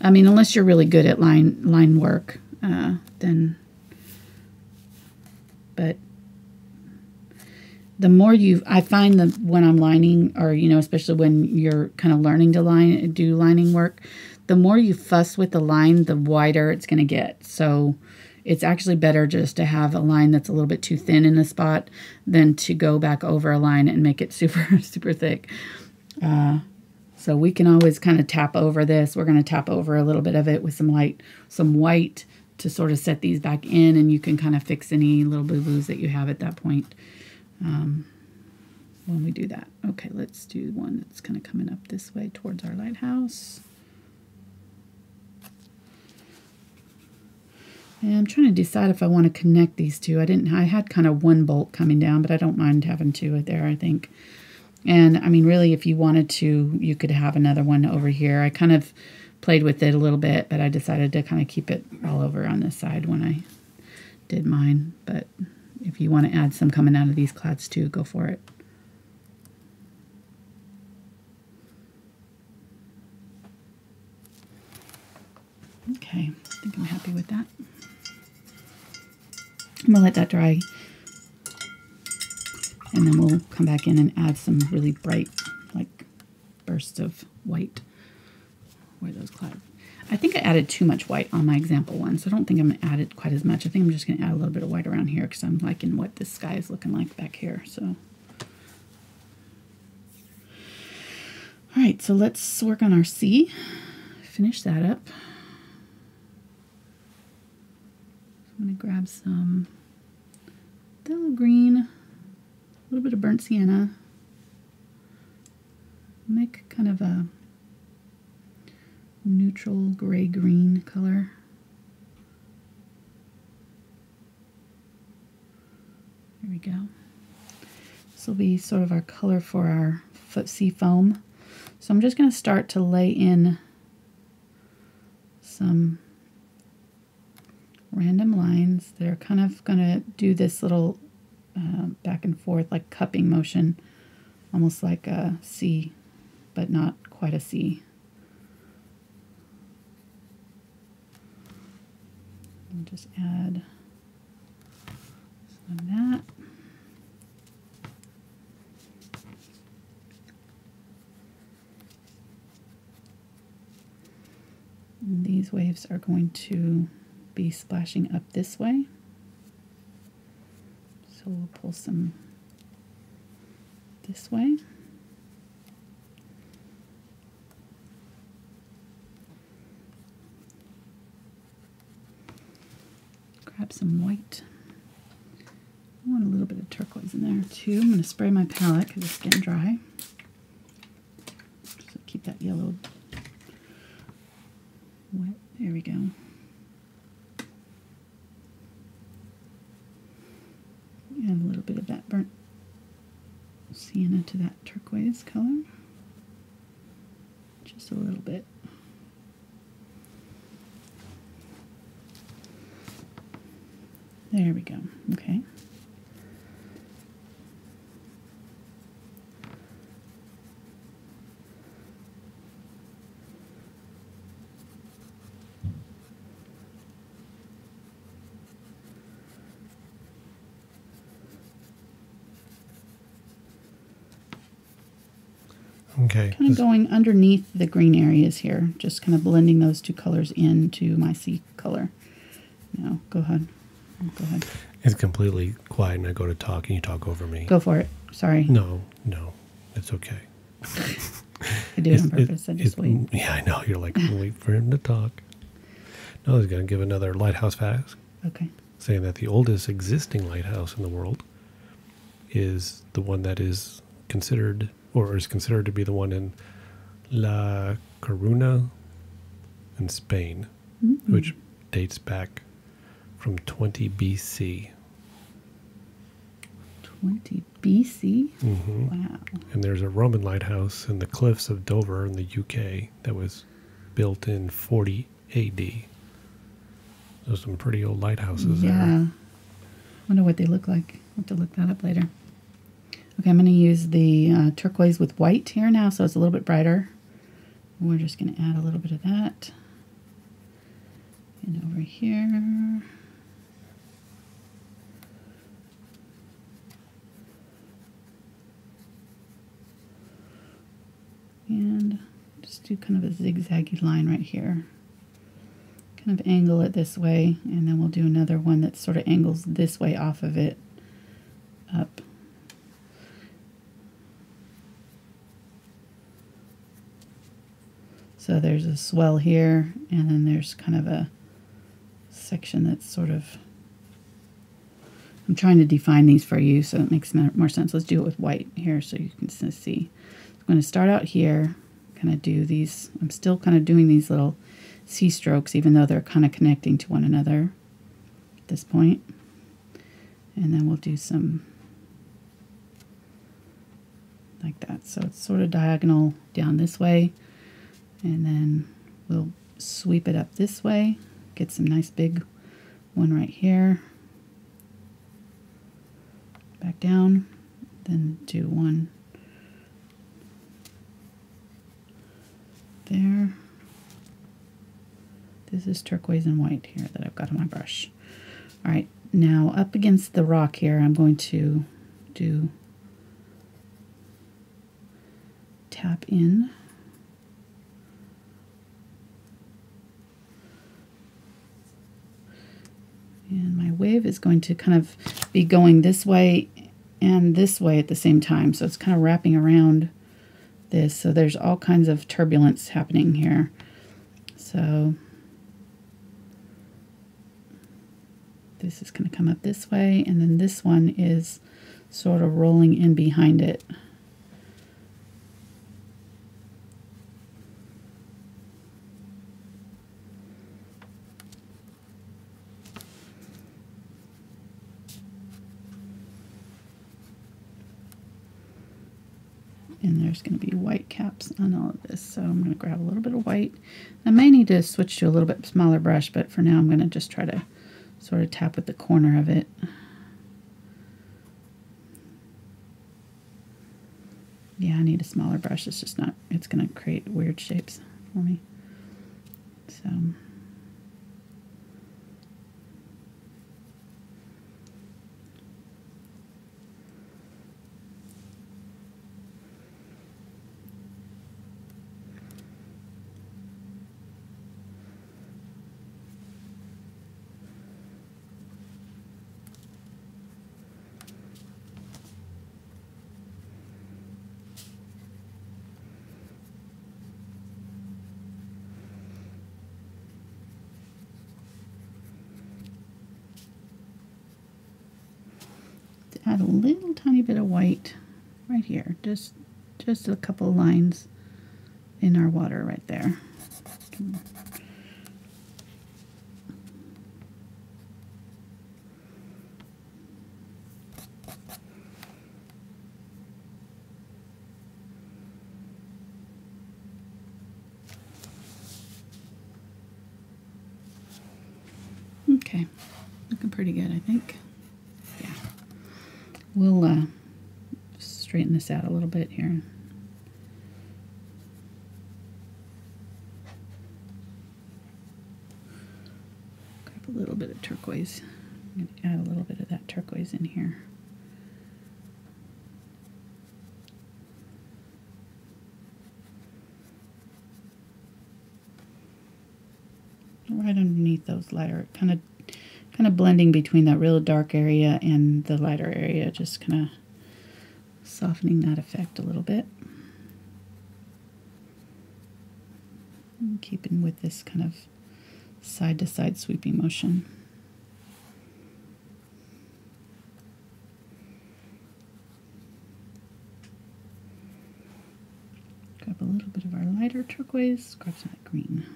I mean, unless you're really good at line work, then. But the more I find that when I'm lining, or you know, especially when you're kind of learning to do lining work, the more you fuss with the line, the wider it's going to get. So it's actually better just to have a line that's a little bit too thin in a spot than to go back over a line and make it super, super thick. So we can always kind of tap over this. We're going to tap over a little bit of it with some light, some white to sort of set these back in, and you can kind of fix any little boo-boos that you have at that point when we do that. Okay, let's do one that's kind of coming up this way towards our lighthouse. And I'm trying to decide if I want to connect these two. I had kind of one bolt coming down, but I don't mind having two right there, I think. And I mean, really, if you wanted to, you could have another one over here. I kind of played with it a little bit, but I decided to kind of keep it all over on this side when I did mine. But if you want to add some coming out of these clouds too, go for it. Okay, I think I'm happy with that. I'm gonna let that dry. And then we'll come back in and add some really bright, like, bursts of white. Where are those clouds? I think I added too much white on my example one, so I don't think I'm going to add it quite as much. I think I'm just going to add a little bit of white around here because I'm liking what this sky is looking like back here. So, all right, so let's work on our sea. Finish that up. I'm going to grab some phthalo green. A little bit of burnt sienna, make kind of a neutral gray-green color. There we go. This will be sort of our color for our sea foam. So I'm just going to start to lay in some random lines that are kind of going to do this little back and forth, like cupping motion, almost like a C, but not quite a C. I'll just add some of that. And these waves are going to be splashing up this way. So we'll pull some this way. Grab some white. I want a little bit of turquoise in there too. I'm going to spray my palette because it's getting dry. So keep that yellow wet. There we go. Add a little bit of that burnt sienna to that turquoise color. Just a little bit. There we go. Okay. Okay. Kind of going underneath the green areas here, just kind of blending those two colors into my sea color. Now, go ahead. Go ahead. It's completely quiet, and I go to talk, and you talk over me. Go for it. Sorry. No, no, it's okay. I do it on purpose. I just wait. Yeah, I know. You're like, wait for him to talk. No, I was going to give another lighthouse fact. Okay. Saying that the oldest existing lighthouse in the world is the one that is considered, or is considered to be, the one in La Coruna in Spain, which dates back from 20 BC. 20 BC? Wow. And there's a Roman lighthouse in the cliffs of Dover in the UK that was built in 40 AD. There's some pretty old lighthouses there. Yeah. I wonder what they look like. I'll have to look that up later. Okay, I'm going to use the turquoise with white here now, so it's a little bit brighter. We're just going to add a little bit of that. And over here. And just do kind of a zigzaggy line right here. Kind of angle it this way, and then we'll do another one that sort of angles this way off of it up. So there's a swell here, and then there's kind of a section that's sort of... I'm trying to define these for you so it makes more sense. Let's do it with white here so you can see. I'm going to start out here, kind of do these. I'm still kind of doing these little C strokes, even though they're kind of connecting to one another at this point. And then we'll do some like that. So it's sort of diagonal down this way. And then we'll sweep it up this way, get some nice big one right here, back down, then do one there. This is turquoise and white here that I've got on my brush. All right, now up against the rock here, I'm going to do tap in. And my wave is going to kind of be going this way and this way at the same time. So it's kind of wrapping around this. So there's all kinds of turbulence happening here. So this is going to come up this way. And then this one is sort of rolling in behind it. And there's going to be white caps on all of this. So I'm going to grab a little bit of white. I may need to switch to a little bit smaller brush, but for now I'm going to just try to sort of tap with the corner of it. Yeah, I need a smaller brush. It's just not, it's going to create weird shapes for me. So... add a little tiny bit of white right here, just a couple of lines in our water right there. Okay, looking pretty good, I think. We'll straighten this out a little bit here. Grab a little bit of turquoise. I'm going to add a little bit of that turquoise in here. Right underneath those lighter, kind of blending between that real dark area and the lighter area, just kind of softening that effect a little bit. And keeping with this kind of side-to-side sweeping motion. Grab a little bit of our lighter turquoise, grab some of that green.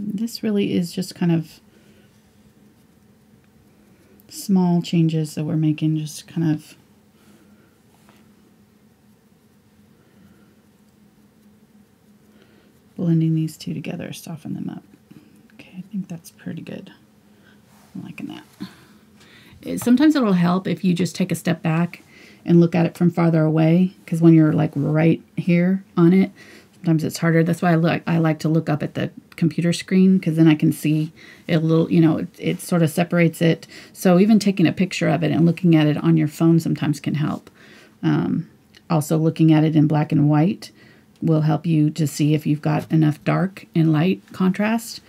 This really is just kind of small changes that we're making, just kind of blending these two together, soften them up. Okay, I think that's pretty good. I'm liking that. Sometimes it'll help if you just take a step back and look at it from farther away, because when you're like right here on it, sometimes it's harder. That's why I like to look up at the computer screen, because then I can see it a little, you know, it sort of separates it. So even taking a picture of it and looking at it on your phone sometimes can help. Also looking at it in black and white will help you to see if you've got enough dark and light contrast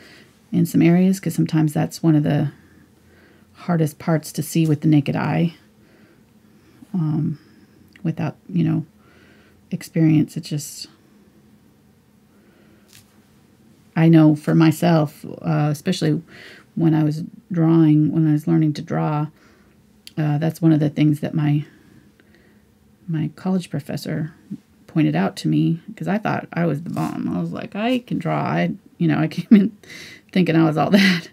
in some areas, because sometimes that's one of the hardest parts to see with the naked eye. Without, you know, experience, it's just, I know for myself, especially when I was drawing, when I was learning to draw, that's one of the things that my college professor pointed out to me, because I thought I was the bomb. I was like, I can draw. I came in thinking I was all that.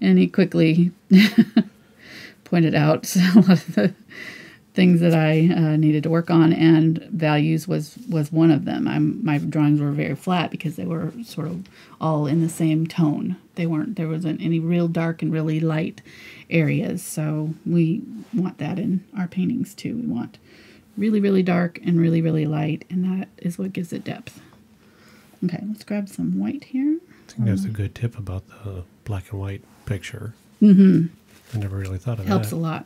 And he quickly pointed out a lot of the things that I needed to work on, and values was one of them. My drawings were very flat because they were sort of all in the same tone. There wasn't any real dark and really light areas, so we want that in our paintings too. We want really, really dark and really, really light, and that is what gives it depth. Okay, let's grab some white here. I think that's a good tip about the black and white picture. Mm-hmm. I never really thought of that. Helps a lot.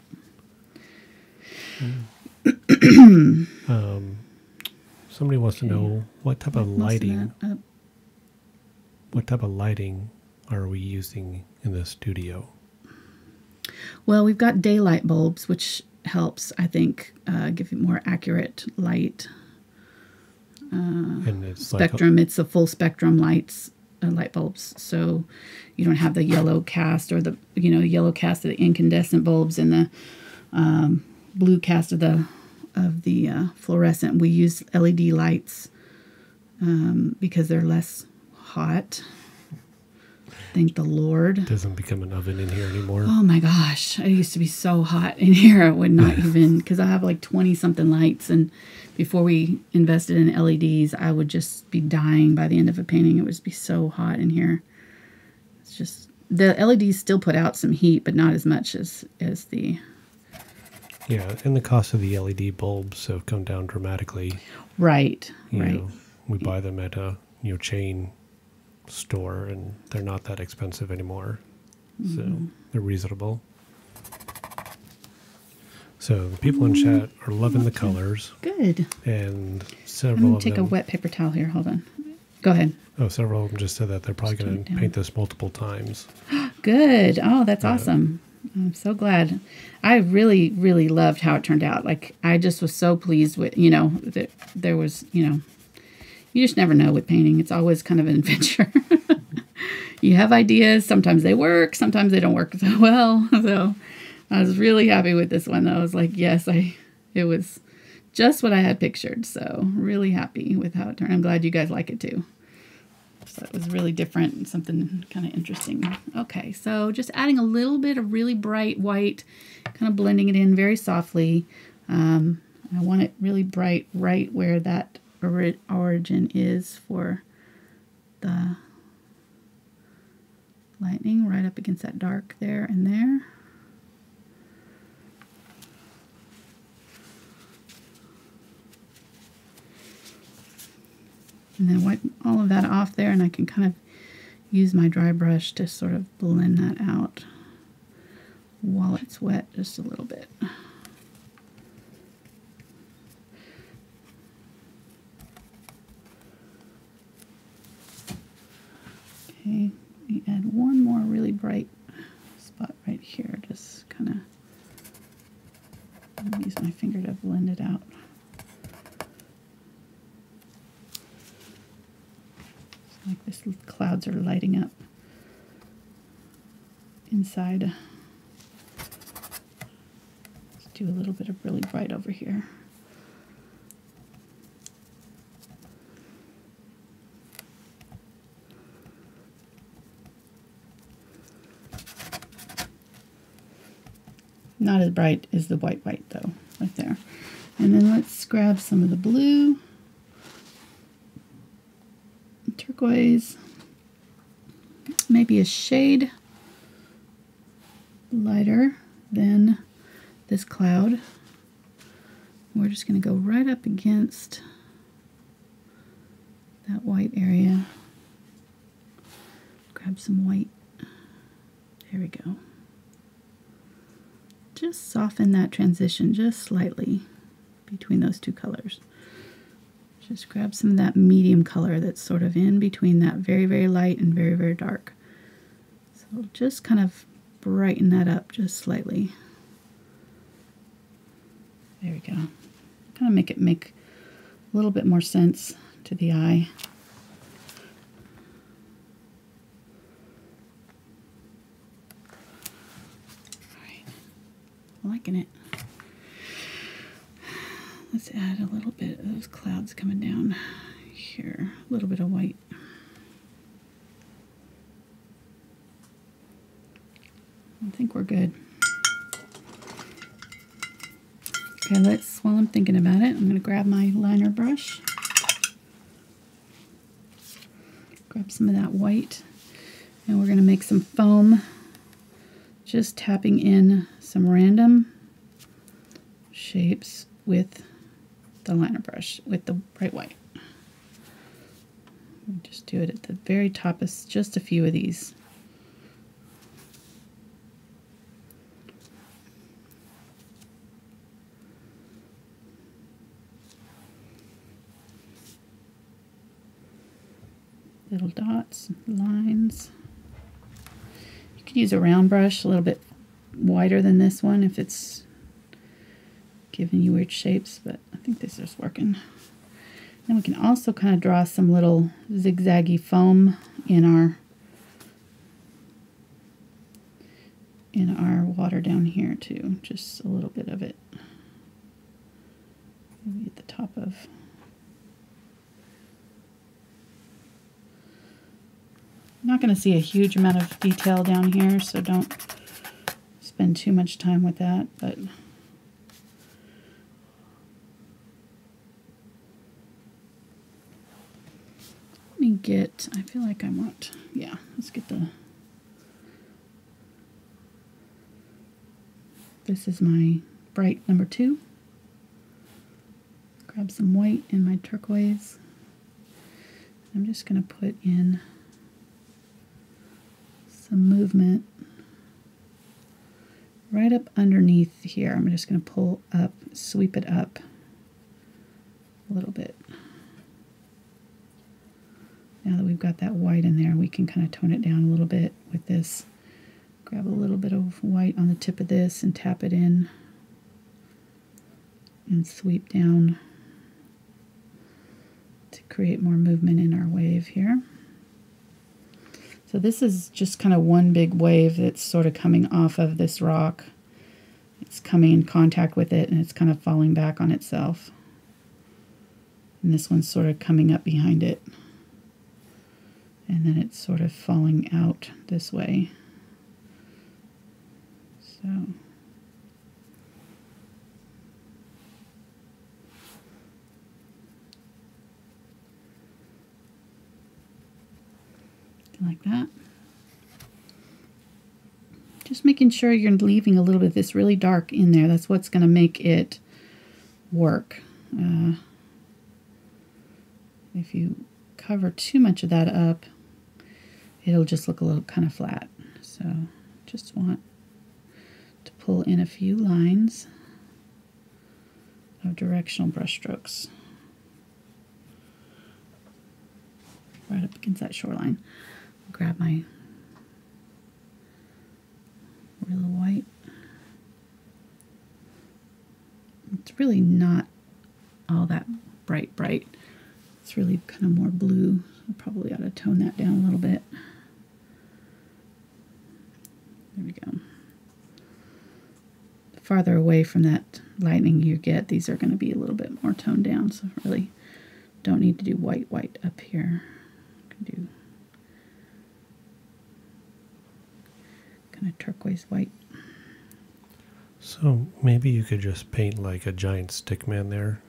Somebody wants to know what type of lighting are we using in the studio? Well, we've got daylight bulbs, which helps, I think, give it more accurate light and it's spectrum. Like it's a full spectrum light bulbs, so you don't have the yellow cast, or the yellow cast of the incandescent bulbs and the blue cast of the fluorescent. We use LED lights because they're less hot. Thank the Lord. It doesn't become an oven in here anymore. Oh my gosh, it used to be so hot in here. I would not even, because I have like 20 something lights, and before we invested in LEDs, I would just be dying by the end of a painting. It would just be so hot in here. It's just, the LEDs still put out some heat, but not as much as the. Yeah, and the cost of the LED bulbs have come down dramatically. Right, right. We buy them at a chain store, and they're not that expensive anymore. Mm-hmm. So they're reasonable. So the people in chat are loving the colors. Good. And several of them... I'm going to take a wet paper towel here. Hold on. Go ahead. Oh, several of them just said that they're probably going to paint this multiple times. Good. Oh, that's awesome. I'm so glad. I really, really loved how it turned out. Like, I just was so pleased with, that there was, you just never know with painting. It's always kind of an adventure. You have ideas. Sometimes they work. Sometimes they don't work so well. So I was really happy with this one. I was like, yes, it was just what I had pictured. So really happy with how it turned. I'm glad you guys like it too. So it was really different and something kind of interesting. Okay, so just adding a little bit of really bright white, kind of blending it in very softly. I want it really bright right where that origin is for the lightning, right up against that dark there and there. And then wipe all of that off there, and I can kind of use my dry brush to sort of blend that out while it's wet just a little bit. Okay, we add one more really bright spot right here. Just kind of use my finger to blend it out. Like this, clouds are lighting up inside. Let's do a little bit of really bright over here. Not as bright as the white though, right there. And then let's grab some of the blue. Turquoise, maybe a shade lighter than this cloud. We're just going to go right up against that white area. Grab some white. There we go. Just soften that transition just slightly between those two colors. Just grab some of that medium color that's sort of in between that very, very light and very, very dark. So just kind of brighten that up just slightly. There we go. Kind of make it make a little bit more sense to the eye. All right, liking it. Let's add a little bit of those clouds coming down here, a little bit of white. I think we're good. Okay, let's, while I'm thinking about it, I'm going to grab my liner brush, grab some of that white, and we're going to make some foam, just tapping in some random shapes with the liner brush, with the bright white. We'll just do it at the very top of just a few of these. Little dots, lines. You could use a round brush, a little bit wider than this one if it's giving you weird shapes, but I think this is working. Then we can also kind of draw some little zigzaggy foam in our water down here too, just a little bit of it. Maybe at the top of. I'm not going to see a huge amount of detail down here, so don't spend too much time with that, but let me get, I feel like I want, yeah, let's get the, this is my bright number 2. Grab some white in my turquoise. I'm just going to put in some movement right up underneath here. I'm just going to pull up, sweep it up a little bit. Now that we've got that white in there, we can kind of tone it down a little bit with this. Grab a little bit of white on the tip of this and tap it in and sweep down to create more movement in our wave here. So this is just kind of one big wave that's sort of coming off of this rock. It's coming in contact with it, and it's kind of falling back on itself. And this one's sort of coming up behind it. And then it's sort of falling out this way. So like that. Just making sure you're leaving a little bit of this really dark in there. That's what's going to make it work. If you cover too much of that up, it'll just look a little kind of flat. So just want to pull in a few lines of directional brush strokes right up against that shoreline. Grab my real white. It's really not all that bright. It's really kind of more blue. I probably ought to tone that down a little bit. There we go. The farther away from that lightning you get, these are going to be a little bit more toned down, so really don't need to do white up here. I can do a turquoise white. So maybe you could just paint like a giant stick man there,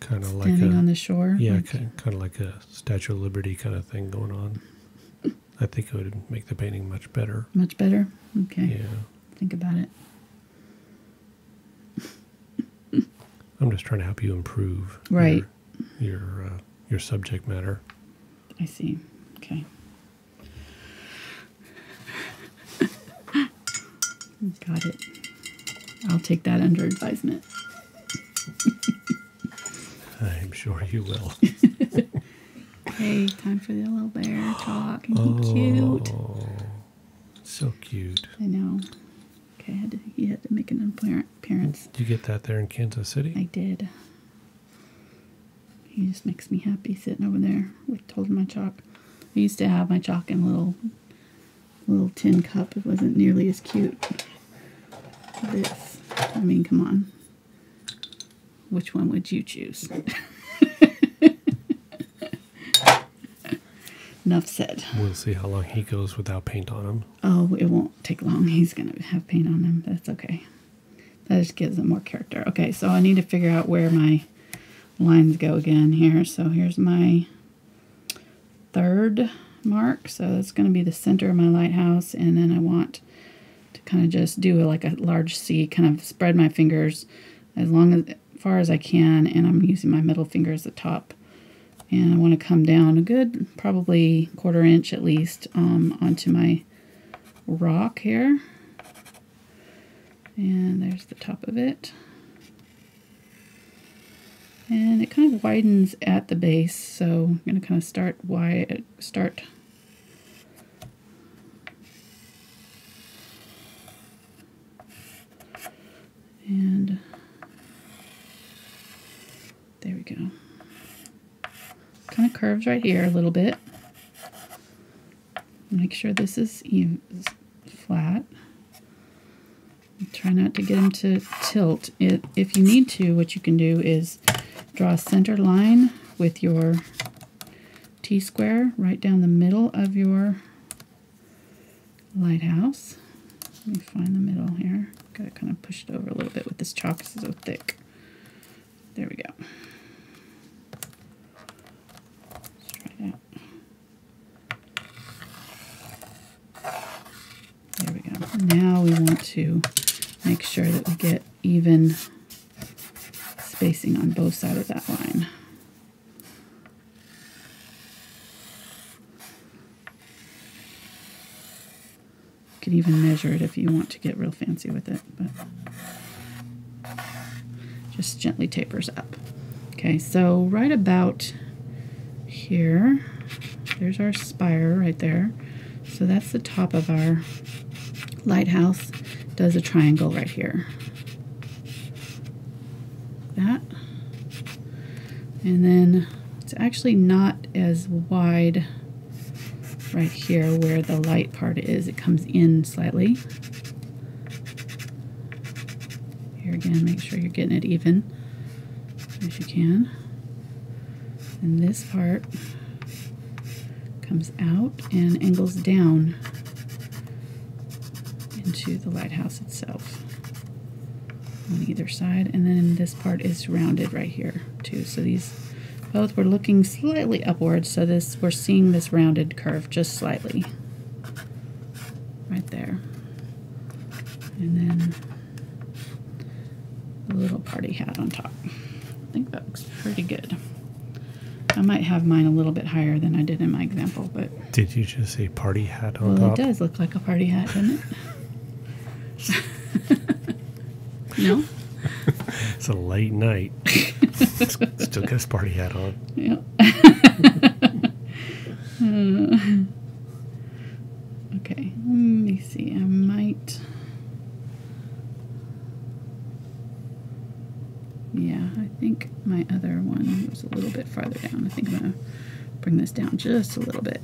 kind of like standing on the shore. Yeah, like, kind of like a Statue of Liberty kind of thing going on. I think it would make the painting much better. Much better. Okay. Yeah. Think about it. I'm just trying to help you improve. Right. Your subject matter. I see. Okay. Got it. I'll take that under advisement. I'm sure you will. Okay, time for the little bear talk. Cute. So cute. I know. Okay, he had to make an appearance. Did you get that there in Kansas City? I did. He just makes me happy sitting over there with holding my chalk. I used to have my chalk in a little tin cup. It wasn't nearly as cute. This, I mean, come on. Which one would you choose? Enough said. We'll see how long he goes without paint on him. Oh, it won't take long. He's going to have paint on him. That's okay. That just gives him more character. Okay, so I need to figure out where my lines go again here. So here's my third mark. So that's going to be the center of my lighthouse. And then I want to kind of just do like a large C, kind of spread my fingers as far as I can. And I'm using my middle finger as the top. And I want to come down a good, probably 1/4 inch at least, onto my rock here. And there's the top of it. And it kind of widens at the base, so I'm going to kind of start, and there we go. Kind of curves right here a little bit. Make sure this is even, flat. Try not to get them to tilt. If you need to, what you can do is draw a center line with your T-square right down the middle of your lighthouse. Let me find the middle here. Got to kind of push it over a little bit with this chalk. It's so thick. There we go. There we go. Now we want to make sure that we get even spacing on both sides of that line. You can even measure it if you want to get real fancy with it, but just gently tapers up. Okay, so right about here, there's our spire right there. So that's the top of our lighthouse. Does a triangle right here. That. And then it's actually not as wide right here where the light part is. It comes in slightly. Here again, make sure you're getting it even as you can. And this part comes out and angles down into the lighthouse itself on either side. And then this part is rounded right here too. So these both were looking slightly upwards. So this, we're seeing this rounded curve just slightly right there. And then a little party hat on top. I think that looks pretty good. I might have mine a little bit higher than I did in my example, but... Did you just say party hat on top? Well, it does look like a party hat, doesn't it? No? It's a late night. Still got his party hat on. Yep. Okay, let me see. I might... Yeah, I think my other one was a little bit farther down. I think I'm going to bring this down just a little bit.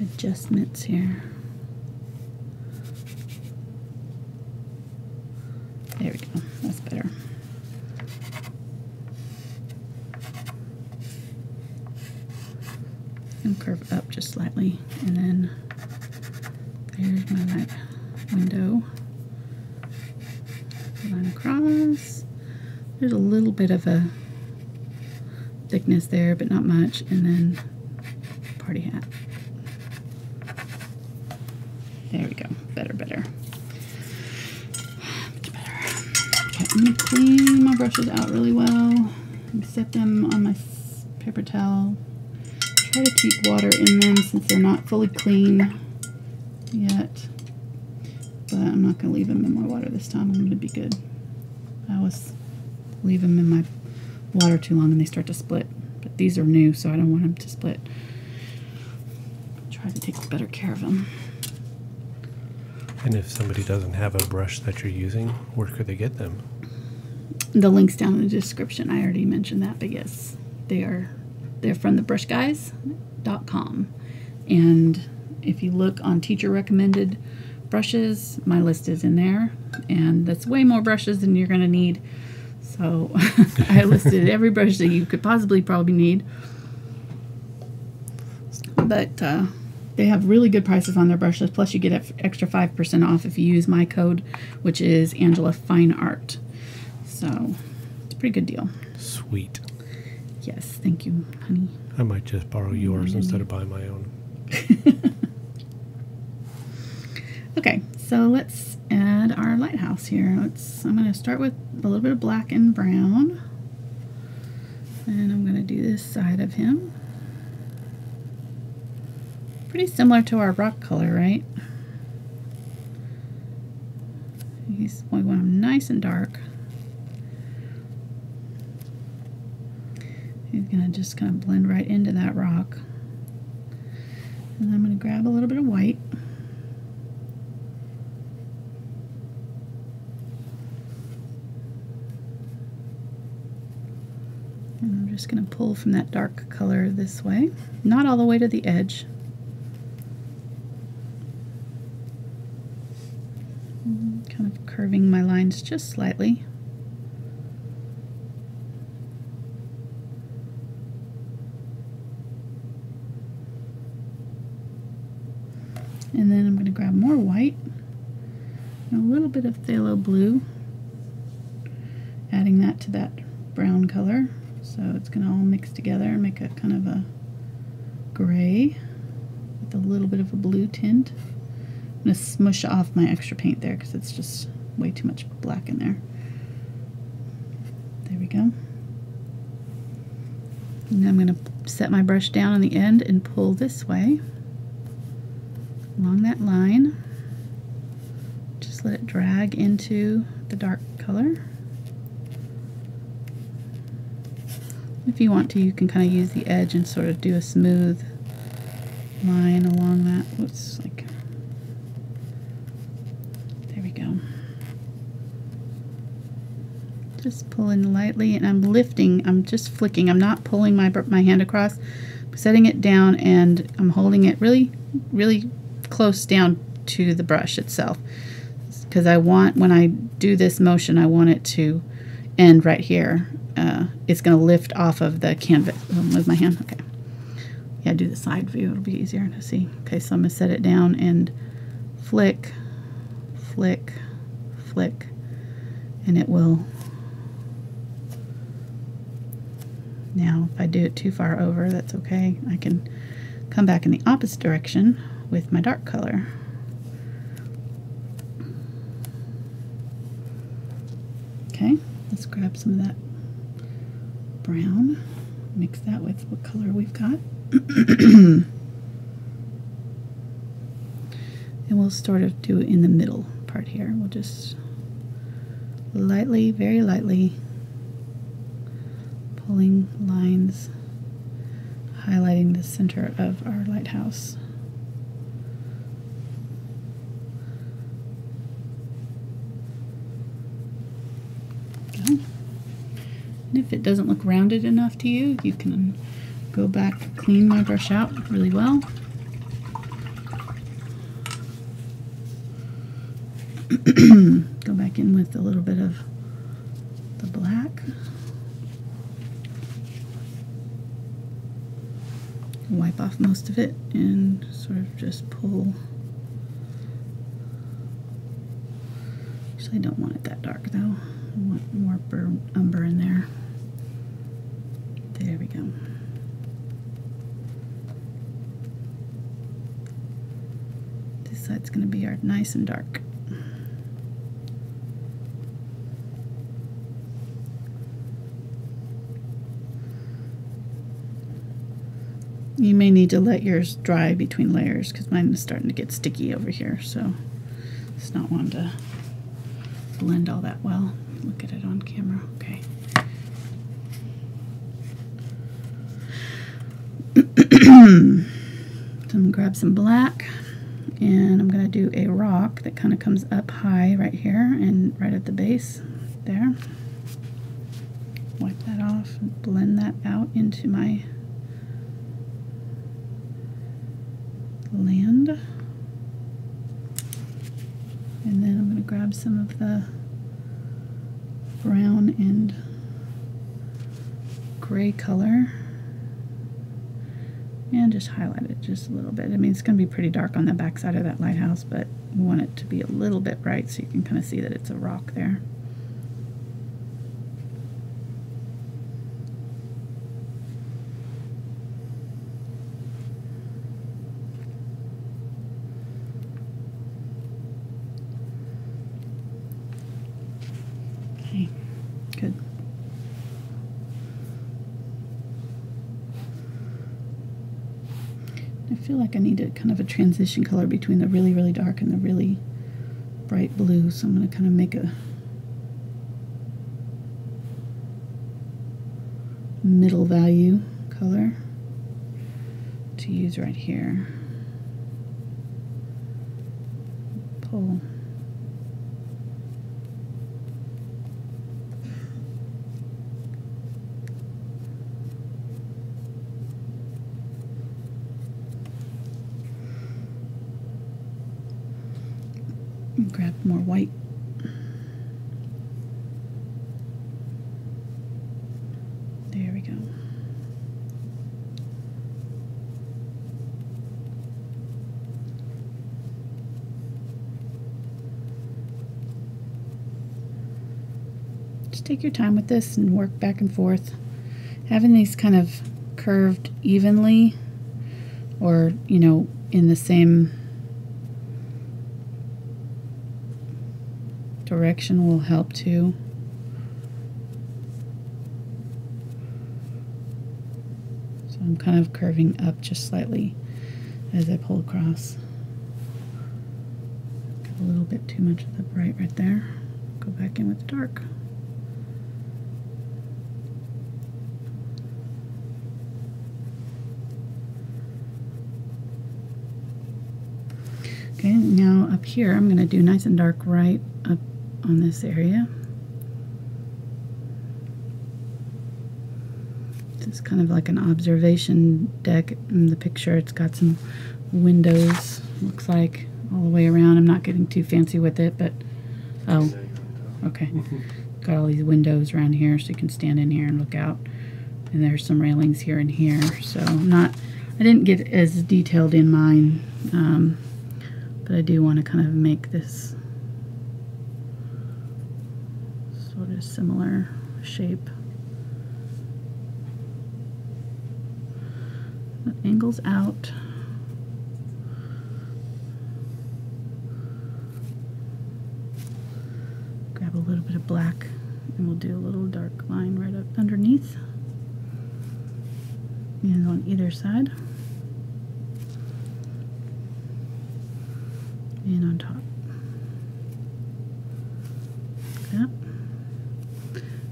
Adjustments here. There we go. That's better. And curve up just slightly, and then there's my light window line across. There's a little bit of a thickness there, but not much. And then party hat. There we go. Better. Much better. Okay, I'm gonna clean my brushes out really well and set them on my paper towel. Try to keep water in them since they're not fully clean. yet, but I'm not going to leave them in my water this time. I'm going to be good. I always leave them in my water too long and they start to split, but these are new, so I don't want them to split. Try to take better care of them. And if somebody doesn't have a brush that you're using, where could they get them? The link's down in the description. I already mentioned that, but yes, they're from thebrushguys.com. And if you look on teacher recommended brushes, my list is in there, and that's way more brushes than you're going to need. So I listed every brush that you could probably need. But they have really good prices on their brushes. Plus, you get an extra 5% off if you use my code, which is Angela Fine Art. So it's a pretty good deal. Sweet. Yes, thank you, honey. I might just borrow yours instead of buying my own. Okay, so let's add our lighthouse here. I'm going to start with a little bit of black and brown, and I'm going to do this side of him. Pretty similar to our rock color, right? We want him nice and dark. He's going to just kind of blend right into that rock. And I'm going to grab a little bit of white. And I'm just going to pull from that dark color this way. Not all the way to the edge. Kind of curving my lines just slightly. And then I'm going to grab more white and a little bit of phthalo blue, adding that to that brown color. So it's going to all mix together and make a kind of a gray with a little bit of a blue tint. I'm going to smush off my extra paint there because it's just way too much black in there. There we go. And I'm going to set my brush down on the end and pull this way along that line. Just let it drag into the dark color. If you want to, you can kind of use the edge and sort of do a smooth line along that. Whoops, like, there we go. Just pulling lightly, and I'm lifting, I'm just flicking, I'm not pulling my hand across, I'm setting it down, and I'm holding it really, really close down to the brush itself, because I want, when I do this motion, I want it to end right here. It's going to lift off of the canvas. I'll move my hand. Okay. Yeah, do the side view. It'll be easier to see. Okay, so I'm going to set it down and flick, flick, flick, and it will. Now, if I do it too far over, that's okay. I can come back in the opposite direction with my dark color. Okay, let's grab some of that brown, mix that with what color we've got. And we'll sort of do it in the middle part here. We'll just lightly, very lightly, pulling lines, highlighting the center of our lighthouse. And if it doesn't look rounded enough to you, you can go back, clean my brush out really well. Go back in with a little bit of the black. Wipe off most of it and sort of just pull. Actually, I don't want it that dark though. I want more burnt umber in there. There we go. This side's going to be our nice and dark. You may need to let yours dry between layers because mine is starting to get sticky over here, so it's not one to blend all that well. Look at it on camera. Okay. So I'm gonna grab some black, and I'm gonna do a rock that kind of comes up high right here and right at the base there. Wipe that off and blend that out into my land. And then I'm gonna grab some of the brown and gray color and just highlight it just a little bit. I mean, it's gonna be pretty dark on the back side of that lighthouse, but we want it to be a little bit bright so you can kind of see that it's a rock there. I need a kind of a transition color between the really, really dark and the really bright blue, so I'm going to kind of make a middle value color to use right here. Pull. Grab more white. There we go. Just take your time with this and work back and forth. Having these kind of curved evenly, or, you know, in the same direction will help too. So I'm kind of curving up just slightly as I pull across. Got a little bit too much of the bright right there. Go back in with the dark. Okay, now up here I'm going to do nice and dark right up on this area. This is kind of like an observation deck in the picture. It's got some windows, looks like, all the way around. I'm not getting too fancy with it, but oh, okay. Got all these windows around here so you can stand in here and look out. And there's some railings here and here. So I didn't get as detailed in mine, but I do want to kind of make this a similar shape that angles out. Grab a little bit of black and we'll do a little dark line right up underneath and on either side and on top.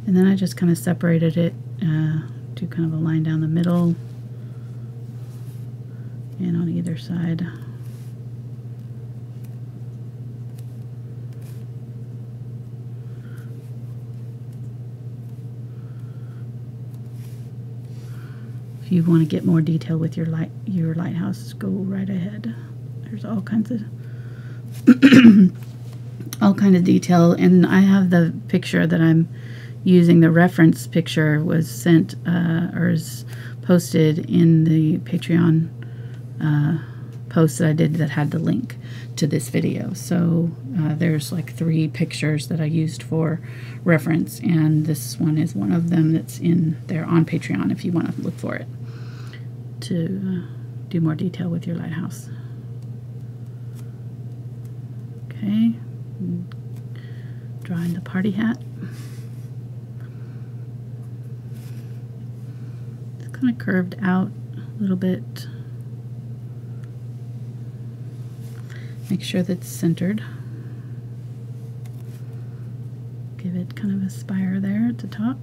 And then I just kind of separated it to kind of a line down the middle and on either side. If you want to get more detail with your lighthouse, go right ahead. There's all kinds of all kind of detail, and I have the picture that I'm using. The reference picture was sent or is posted in the Patreon post that I did that had the link to this video. So there's like 3 pictures that I used for reference, and this one is one of them that's in there on Patreon if you want to look for it to do more detail with your lighthouse. Okay, drawing the party hat. Kind of curved out a little bit. Make sure that's centered. Give it kind of a spire there at the top.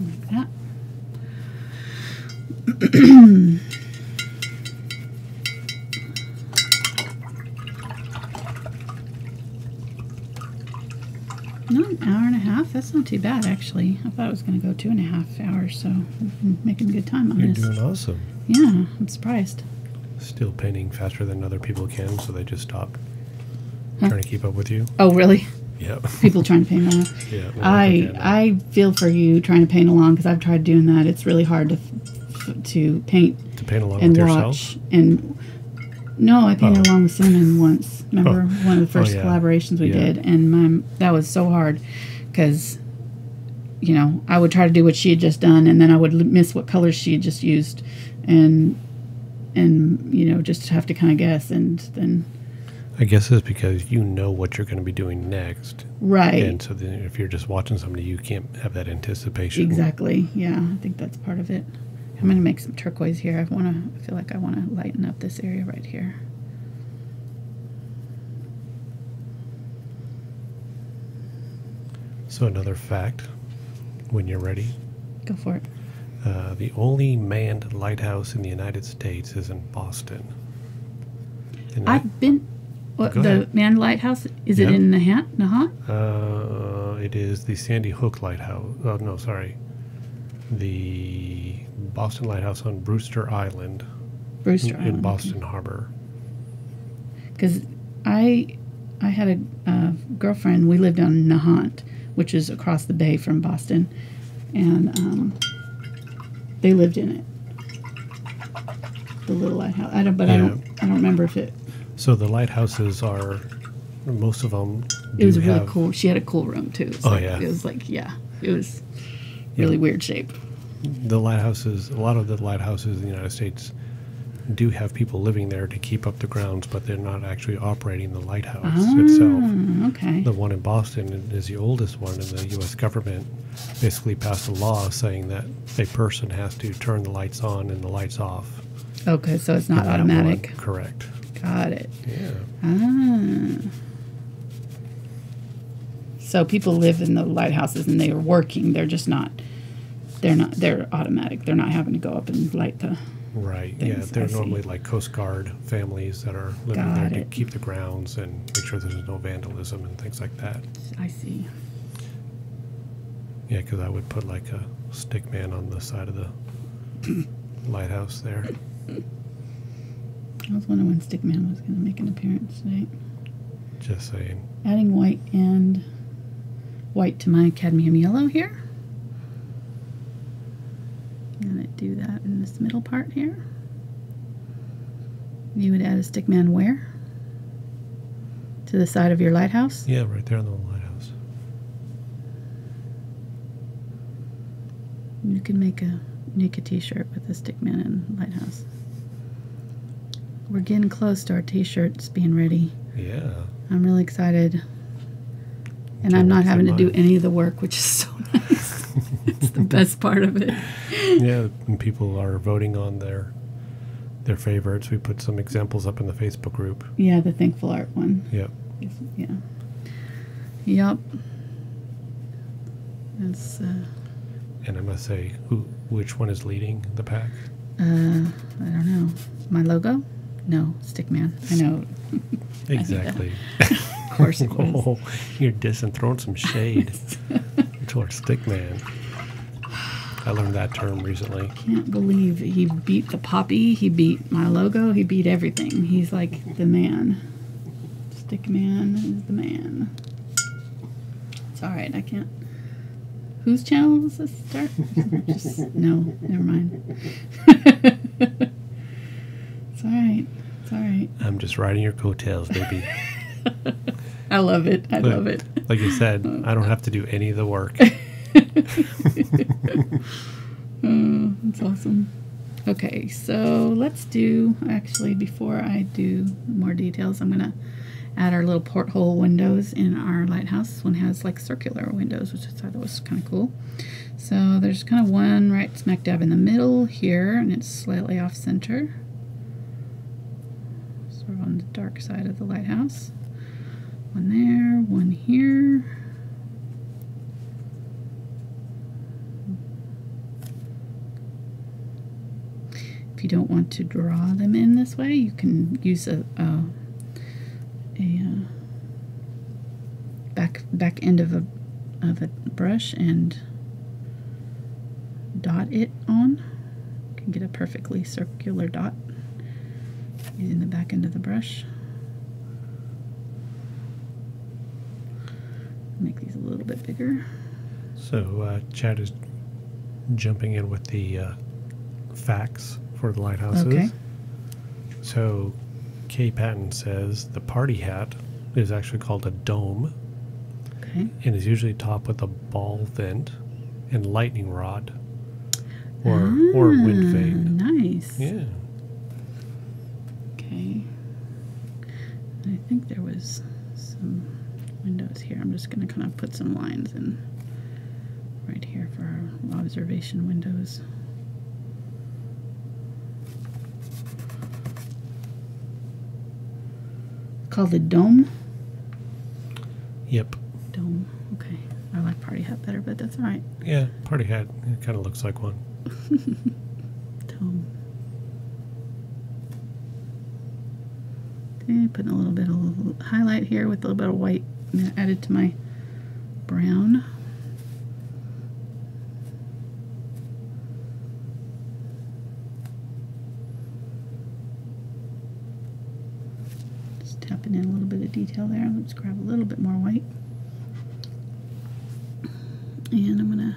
Like that. Not an hour and a half. That's not too bad, actually. I thought it was going to go 2.5 hours, so we've been making good time on this. You're doing awesome. Yeah, I'm surprised. Still painting faster than other people can, so they just stop trying to keep up with you. Oh, really? Yeah. People trying to paint along. Yeah. I feel for you trying to paint along, because I've tried doing that. It's really hard to paint. To paint along and with watch yourself? And no, I painted along with Cinnamon once. Remember one of the first collaborations we did, and that was so hard because, you know, I would try to do what she had just done, and then I would miss what colors she had just used, and you know, just have to kind of guess, and then. I guess it's because you know what you're going to be doing next. Right. And so then if you're just watching somebody, you can't have that anticipation. Exactly. Yeah, I think that's part of it. I'm going to make some turquoise here. I feel like I want to lighten up this area right here. So another fact, when you're ready. Go for it. The only manned lighthouse in the United States is in Boston. And I've been... What, the manned lighthouse? Is it in Nahant? It is the Sandy Hook lighthouse. Oh, no, sorry. The Boston lighthouse on Brewster Island. Brewster Island. In Boston Harbor. Because I had a girlfriend. We lived on Nahant, which is across the bay from Boston. And they lived in it. The little lighthouse. I don't remember if it... So the lighthouses are, most of them. It was really cool. She had a cool room too. So it was like, it was really weird shape. The lighthouses, a lot of the lighthouses in the United States do have people living there to keep up the grounds, but they're not actually operating the lighthouse itself. Okay. The one in Boston is the oldest one, and the U.S. government basically passed a law saying that a person has to turn the lights on and the lights off. Okay, so it's not automatic. That one, correct. Got it. Yeah. So people live in the lighthouses and they are working. They're just not. They're automatic. They're not having to go up and light the. Right. Things. Yeah. They're normally like Coast Guard families that are living there to keep the grounds and make sure there's no vandalism and things like that. I see. Yeah, because I would put like a stick man on the side of the lighthouse there. I was wondering when Stickman was going to make an appearance today. Just saying. Adding white and white to my cadmium yellow here. I'm going to do that in this middle part here. You would add a Stickman where? To the side of your lighthouse? Yeah, right there on the lighthouse. You can make a t-shirt with a Stickman and lighthouse. We're getting close to our t-shirts being ready. Yeah. I'm really excited. And I'm not having to do any of the work, which is so nice. It's the best part of it. Yeah, and people are voting on their favorites. We put some examples up in the Facebook group. Yeah, the Thankful Art one. Yep. Yeah. Yep. That's, and I must say, which one is leading the pack? I don't know. My logo? No, Stickman. I know. Exactly. Of course it was. Oh, you're dissing, throwing some shade towards Stickman. I learned that term recently. I can't believe he beat the poppy. He beat my logo. He beat everything. He's like the man. Stickman is the man. It's all right. I can't. Whose channel is this? Just, no, never mind. It's all right. It's all right. I'm just riding your coattails, baby. I love it. I love it. Like you said, I don't have to do any of the work. Oh, that's awesome. Okay, so let's do, actually, before I do more details, I'm going to at our little porthole windows in our lighthouse. This one has like circular windows, which I thought was kind of cool. So there's kind of one right smack dab in the middle here, and it's slightly off center, sort of on the dark side of the lighthouse. One there, one here. If you don't want to draw them in this way, you can use a back end of a brush and dot it on. You can get a perfectly circular dot using the back end of the brush. Make these a little bit bigger. So Chad is jumping in with the facts for the lighthouses. Okay. So Kay Patton says the party hat is actually called a dome. Okay. And is usually topped with a ball vent and lightning rod or wind vane. Nice. Yeah. Okay. I think there was some windows here. I'm just going to kind of put some lines in right here for our observation windows. Called a dome? Yep. Dome. Okay. I like party hat better, but that's all right. Yeah, party hat. It kind of looks like one. Dome. Okay, putting a little bit of highlight here with a little bit of white added to my brown. Tapping in a little bit of detail there. Let's grab a little bit more white. And I'm going to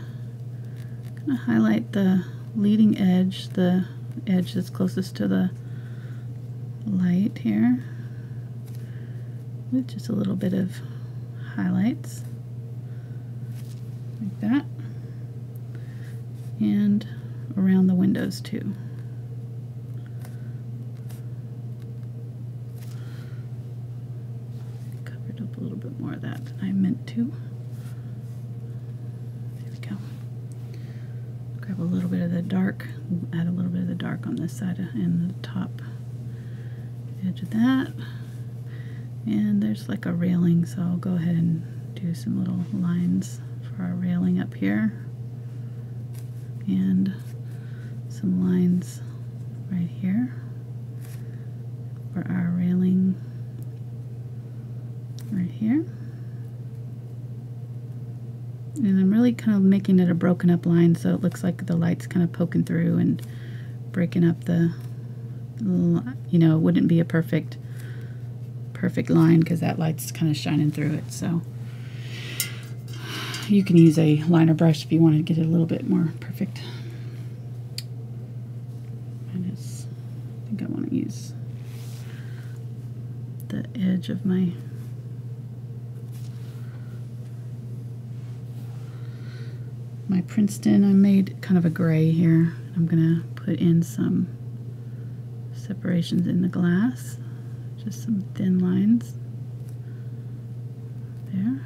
kind of highlight the leading edge, the edge that's closest to the light here, with just a little bit of highlights like that, and around the windows too. I meant to. There we go. Grab a little bit of the dark, add a little bit of the dark on this side and the top edge of that. And there's like a railing, so I'll go ahead and do some little lines for our railing up here. And some lines right here for our railing right here. And I'm really kind of making it a broken up line, so it looks like the light's kind of poking through and breaking up the, you know, it wouldn't be a perfect line because that light's kind of shining through it. So you can use a liner brush if you want to get it a little bit more perfect. I think I want to use the edge of my Princeton. I made kind of a gray here. I'm gonna put in some separations in the glass, just some thin lines there.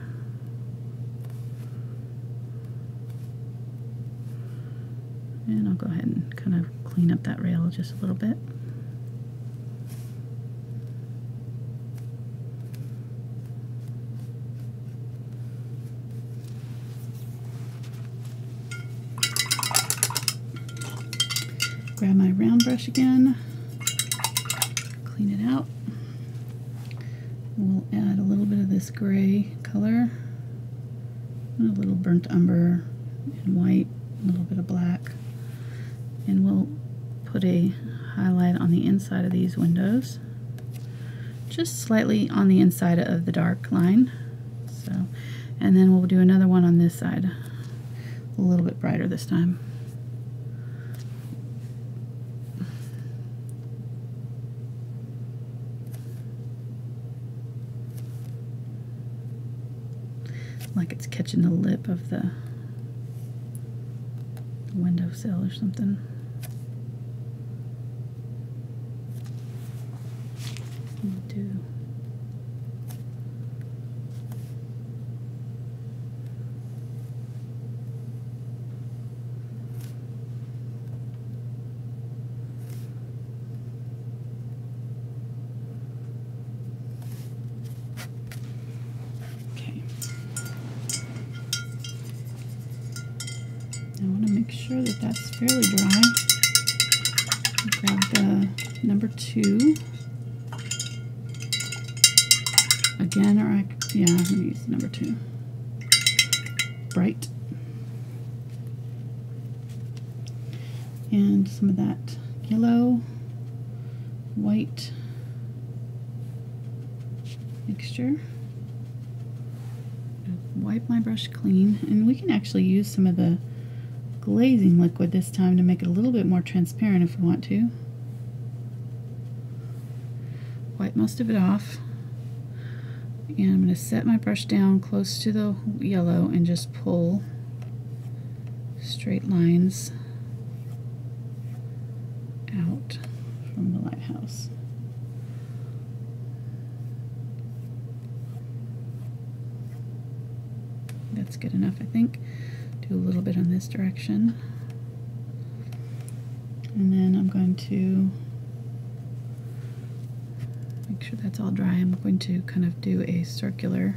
And I'll go ahead and kind of clean up that rail just a little bit. Grab my round brush again, clean it out. We'll add a little bit of this gray color, and a little burnt umber and white, a little bit of black. And we'll put a highlight on the inside of these windows, just slightly on the inside of the dark line. So, and then we'll do another one on this side, a little bit brighter this time. Like it's catching the lip of the windowsill or something. We'll do make sure that that's fairly dry. Grab the number 2. Again, or I'm going to use number 2. Bright. And some of that yellow, white mixture. Wipe my brush clean, and we can actually use some of the glazing liquid this time to make it a little bit more transparent if we want to. Wipe most of it off, and I'm going to set my brush down close to the yellow and just pull straight lines out from the lighthouse. That's good enough, I think. Do a little bit on this direction. And then I'm going to make sure that's all dry. I'm going to kind of do a circular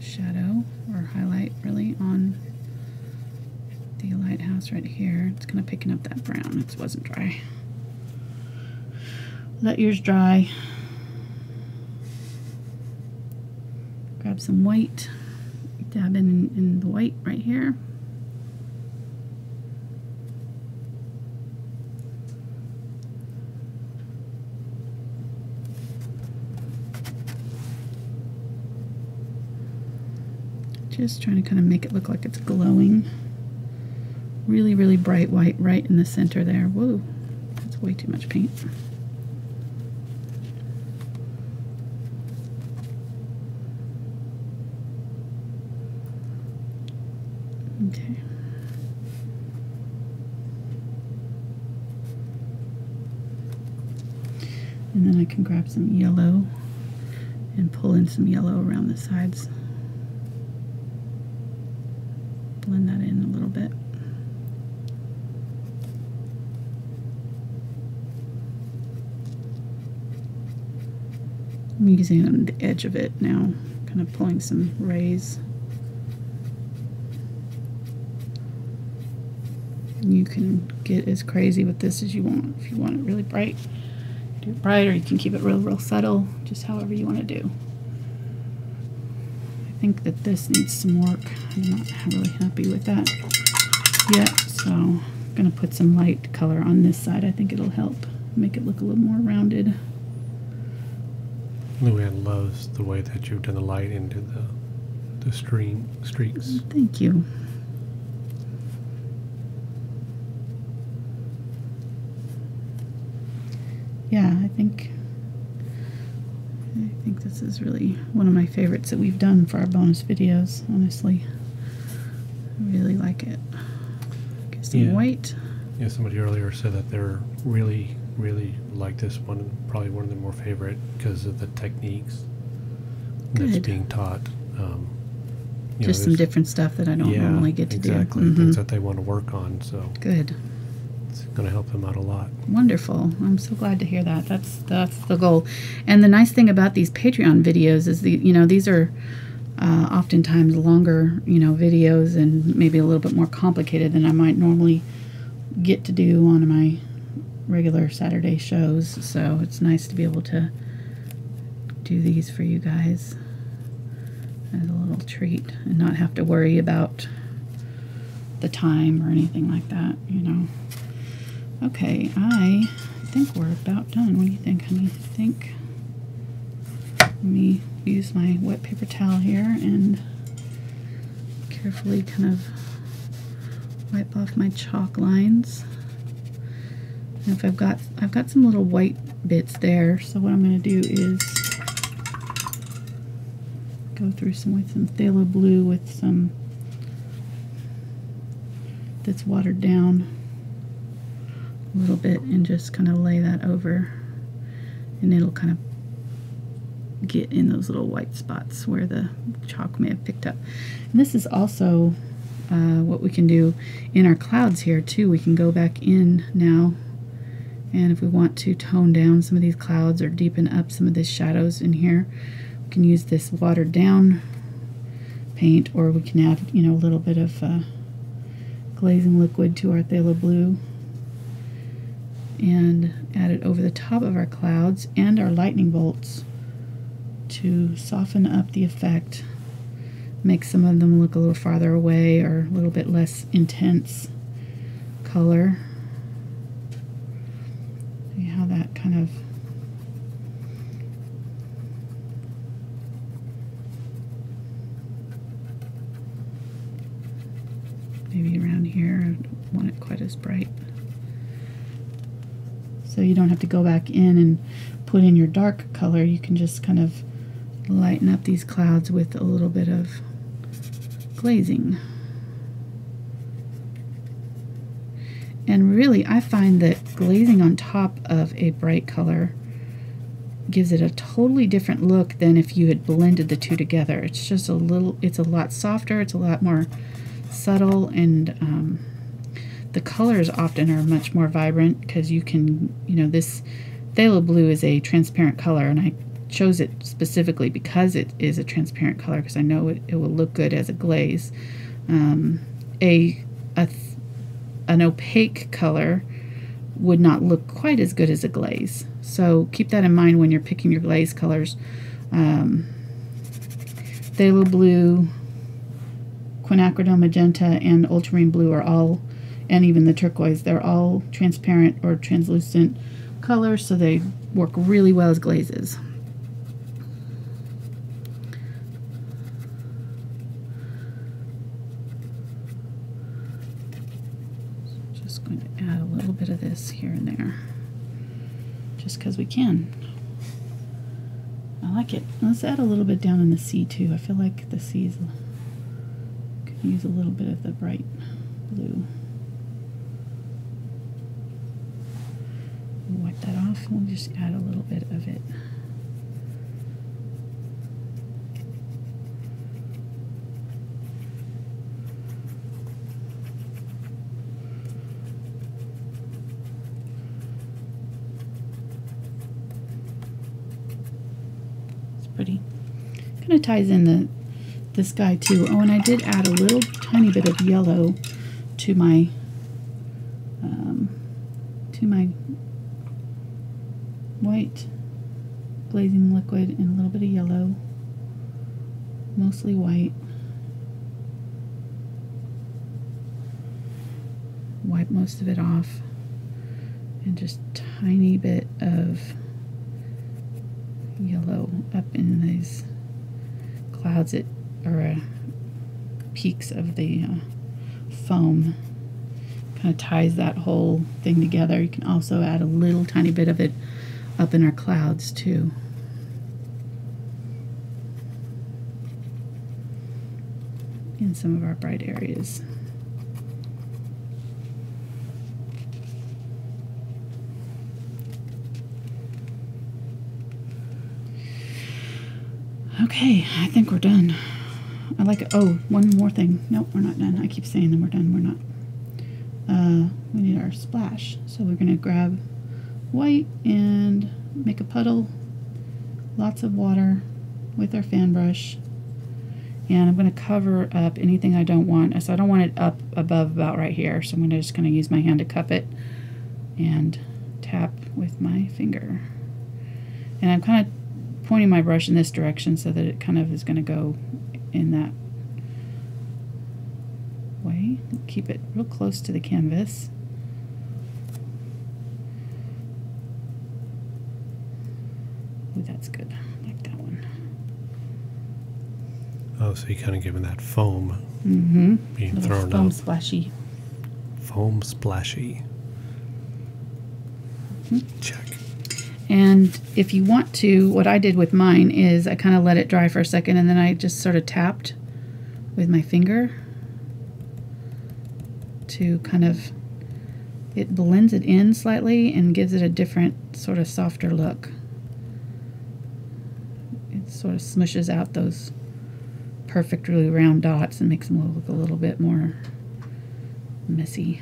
shadow or highlight really on the lighthouse right here. It's kind of picking up that brown. It wasn't dry. Let yours dry. Grab some white, dab in the white right here. Just trying to kind of make it look like it's glowing. Really, really bright white right in the center there. Whoa, that's way too much paint. Okay. And then I can grab some yellow and pull in some yellow around the sides. Blend that in a little bit. I'm using it on the edge of it now, kind of pulling some rays. You can get as crazy with this as you want. If you want it really bright, do it bright, or you can keep it real, real subtle, just however you want to do. I think that this needs some work. I'm not really happy with that yet, so I'm going to put some light color on this side. I think it'll help make it look a little more rounded. Luann loves the way that you've done the light into the streaks. Thank you. Yeah, I think this is really one of my favorites that we've done for our bonus videos, honestly. I really like it. Get some white. Yeah, somebody earlier said that they're really, really like this one, probably one of their more favorite because of the techniques that's being taught. Just some different stuff that I don't normally get to do. Exactly, things that they want to work on. So good. It's going to help them out a lot. Wonderful. I'm so glad to hear that. That's the goal. And the nice thing about these Patreon videos is these are oftentimes longer, videos, and maybe a little bit more complicated than I might normally get to do on my regular Saturday shows. So it's nice to be able to do these for you guys as a little treat and not have to worry about the time or anything like that, Okay, I think we're about done. What do you think, honey? I think let me use my wet paper towel here and carefully kind of wipe off my chalk lines. And if I've got some little white bits there, so what I'm going to do is go through with some phthalo blue with some that's watered down a little bit, and just kind of lay that over, and it'll kind of get in those little white spots where the chalk may have picked up. And this is also what we can do in our clouds here too. We can go back in now, and if we want to tone down some of these clouds or deepen up some of these shadows in here, we can use this watered down paint, or we can add a little bit of glazing liquid to our phthalo blue and add it over the top of our clouds and our lightning bolts to soften up the effect, make some of them look a little farther away or a little bit less intense color. See how that kind of maybe around here, I don't want it quite as bright. So you don't have to go back in and put in your dark color. You can just kind of lighten up these clouds with a little bit of glazing. And really, I find that glazing on top of a bright color gives it a totally different look than if you had blended the two together. It's just a little, it's a lot softer, it's a lot more subtle, and the colors often are much more vibrant because you can, you know, this phthalo blue is a transparent color, and I chose it specifically because it is a transparent color because I know it will look good as a glaze. An opaque color would not look quite as good as a glaze, so keep that in mind when you're picking your glaze colors. Phthalo blue, quinacridone magenta, and ultramarine blue are all, and even the turquoise, they're all transparent or translucent colors, so they work really well as glazes. So just going to add a little bit of this here and there, just because we can. I like it. Let's add a little bit down in the sea too. I feel like the sea is, use a little bit of the bright blue. Wipe that off, we'll just add a little bit of it. It's pretty. Kind of ties in this guy too. Oh, and I did add a little tiny bit of yellow to my white glazing liquid, and a little bit of yellow, mostly white. Wipe most of it off, and just tiny bit of yellow up in these clouds. It or peaks of the foam kind of ties that whole thing together. You can also add a little tiny bit of it up in our clouds too. In some of our bright areas. Okay, I think we're done. I like it. Oh, one more thing. Nope, we're not done. I keep saying that we're done. We're not. We need our splash. So we're going to grab white and make a puddle. Lots of water with our fan brush. And I'm going to cover up anything I don't want. So I don't want it up above about right here. So I'm just going to use my hand to cup it and tap with my finger. And I'm kind of pointing my brush in this direction so that it kind of is going to go in that way. Keep it real close to the canvas. Ooh, that's good. I like that one. Oh, so you're kind of giving that foam being thrown foam up. Splashy. Foam splashy. Check. And if you want to, what I did with mine is I kind of let it dry for a second and then I just sort of tapped with my finger to kind of, it blends it in slightly and gives it a different sort of softer look. It sort of smushes out those perfectly round dots and makes them look a little bit more messy.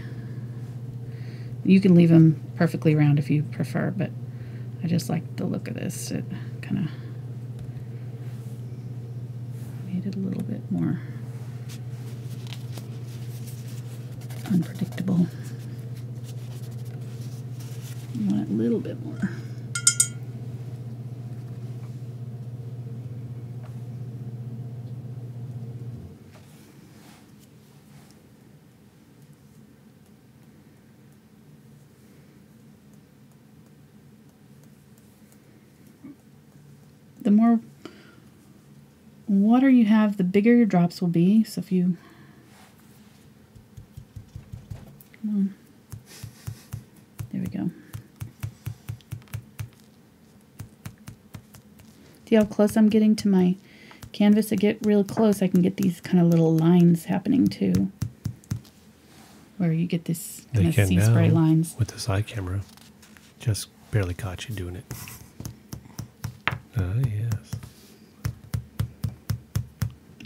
You can leave them perfectly round if you prefer, but I just like the look of this. It kind of made it a little bit more unpredictable. I want a little bit more. The more water you have, the bigger your drops will be. So if you, come on, there we go. See how close I'm getting to my canvas? I get real close, I can get these kind of little lines happening too, where you get this kind of sea spray lines. With this eye camera, just barely caught you doing it. Yes.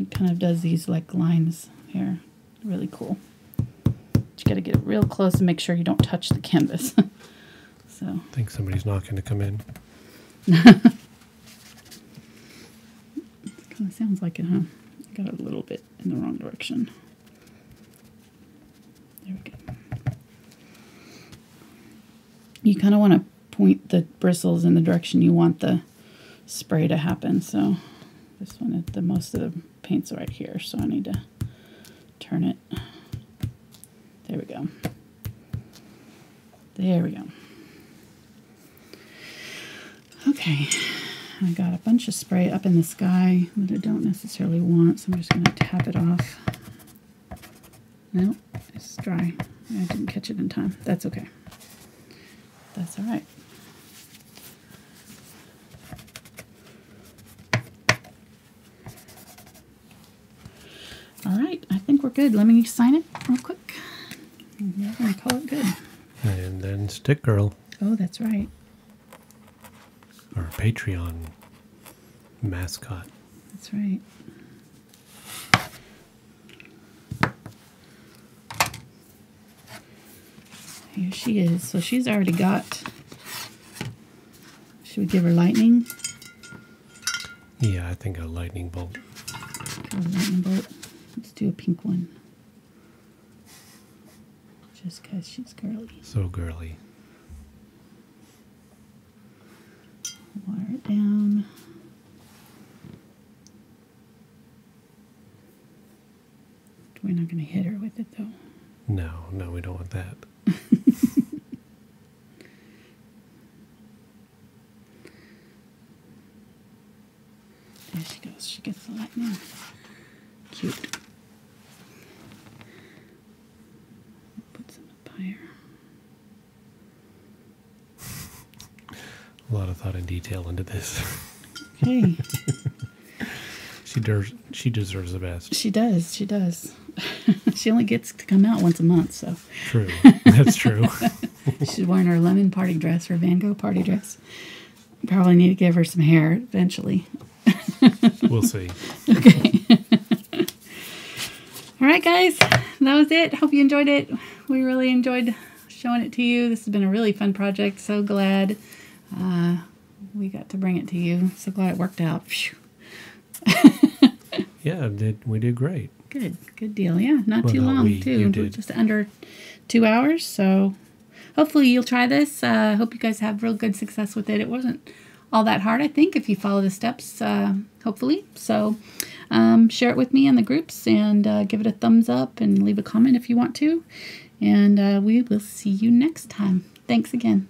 It kind of does these like lines here. Really cool. But you got to get real close and make sure you don't touch the canvas. So. I think somebody's knocking to come in. Kind of sounds like it, huh? I got a little bit in the wrong direction. There we go. You kind of want to point the bristles in the direction you want the spray to happen. So this one, the most of the paint's right here, so I need to turn it. There we go. There we go. Okay, I got a bunch of spray up in the sky that I don't necessarily want, so I'm just going to tap it off. Nope, it's dry. I didn't catch it in time. That's okay. That's all right. All right, I think we're good. Let me sign it real quick. Yeah, I'm going to call it good. And then Stick Girl. Oh, that's right. Our Patreon mascot. That's right. Here she is. So she's already got... Should we give her lightning? Yeah, I think a lightning bolt. A lightning bolt. Let's do a pink one, just because she's girly. So girly. Water it down. We're not going to hit her with it, though. No, no, we don't want that. There she goes. She gets the light now. Cute. A lot of thought and detail into this. Okay. She deserves the best. She does. She does. She only gets to come out once a month, so. True. That's true. She's wearing her lemon party dress, her Van Gogh party dress. Probably need to give her some hair eventually. We'll see. Okay. All right, guys. That was it. Hope you enjoyed it. We really enjoyed showing it to you. This has been a really fun project. So glad. We got to bring it to you. So glad it worked out. Yeah, we did great. Good, good deal. Yeah, not too long, too. Just under 2 hours. So hopefully you'll try this. I hope you guys have real good success with it. It wasn't all that hard, I think, if you follow the steps, hopefully. So share it with me in the groups and give it a thumbs up and leave a comment if you want to. And we will see you next time. Thanks again.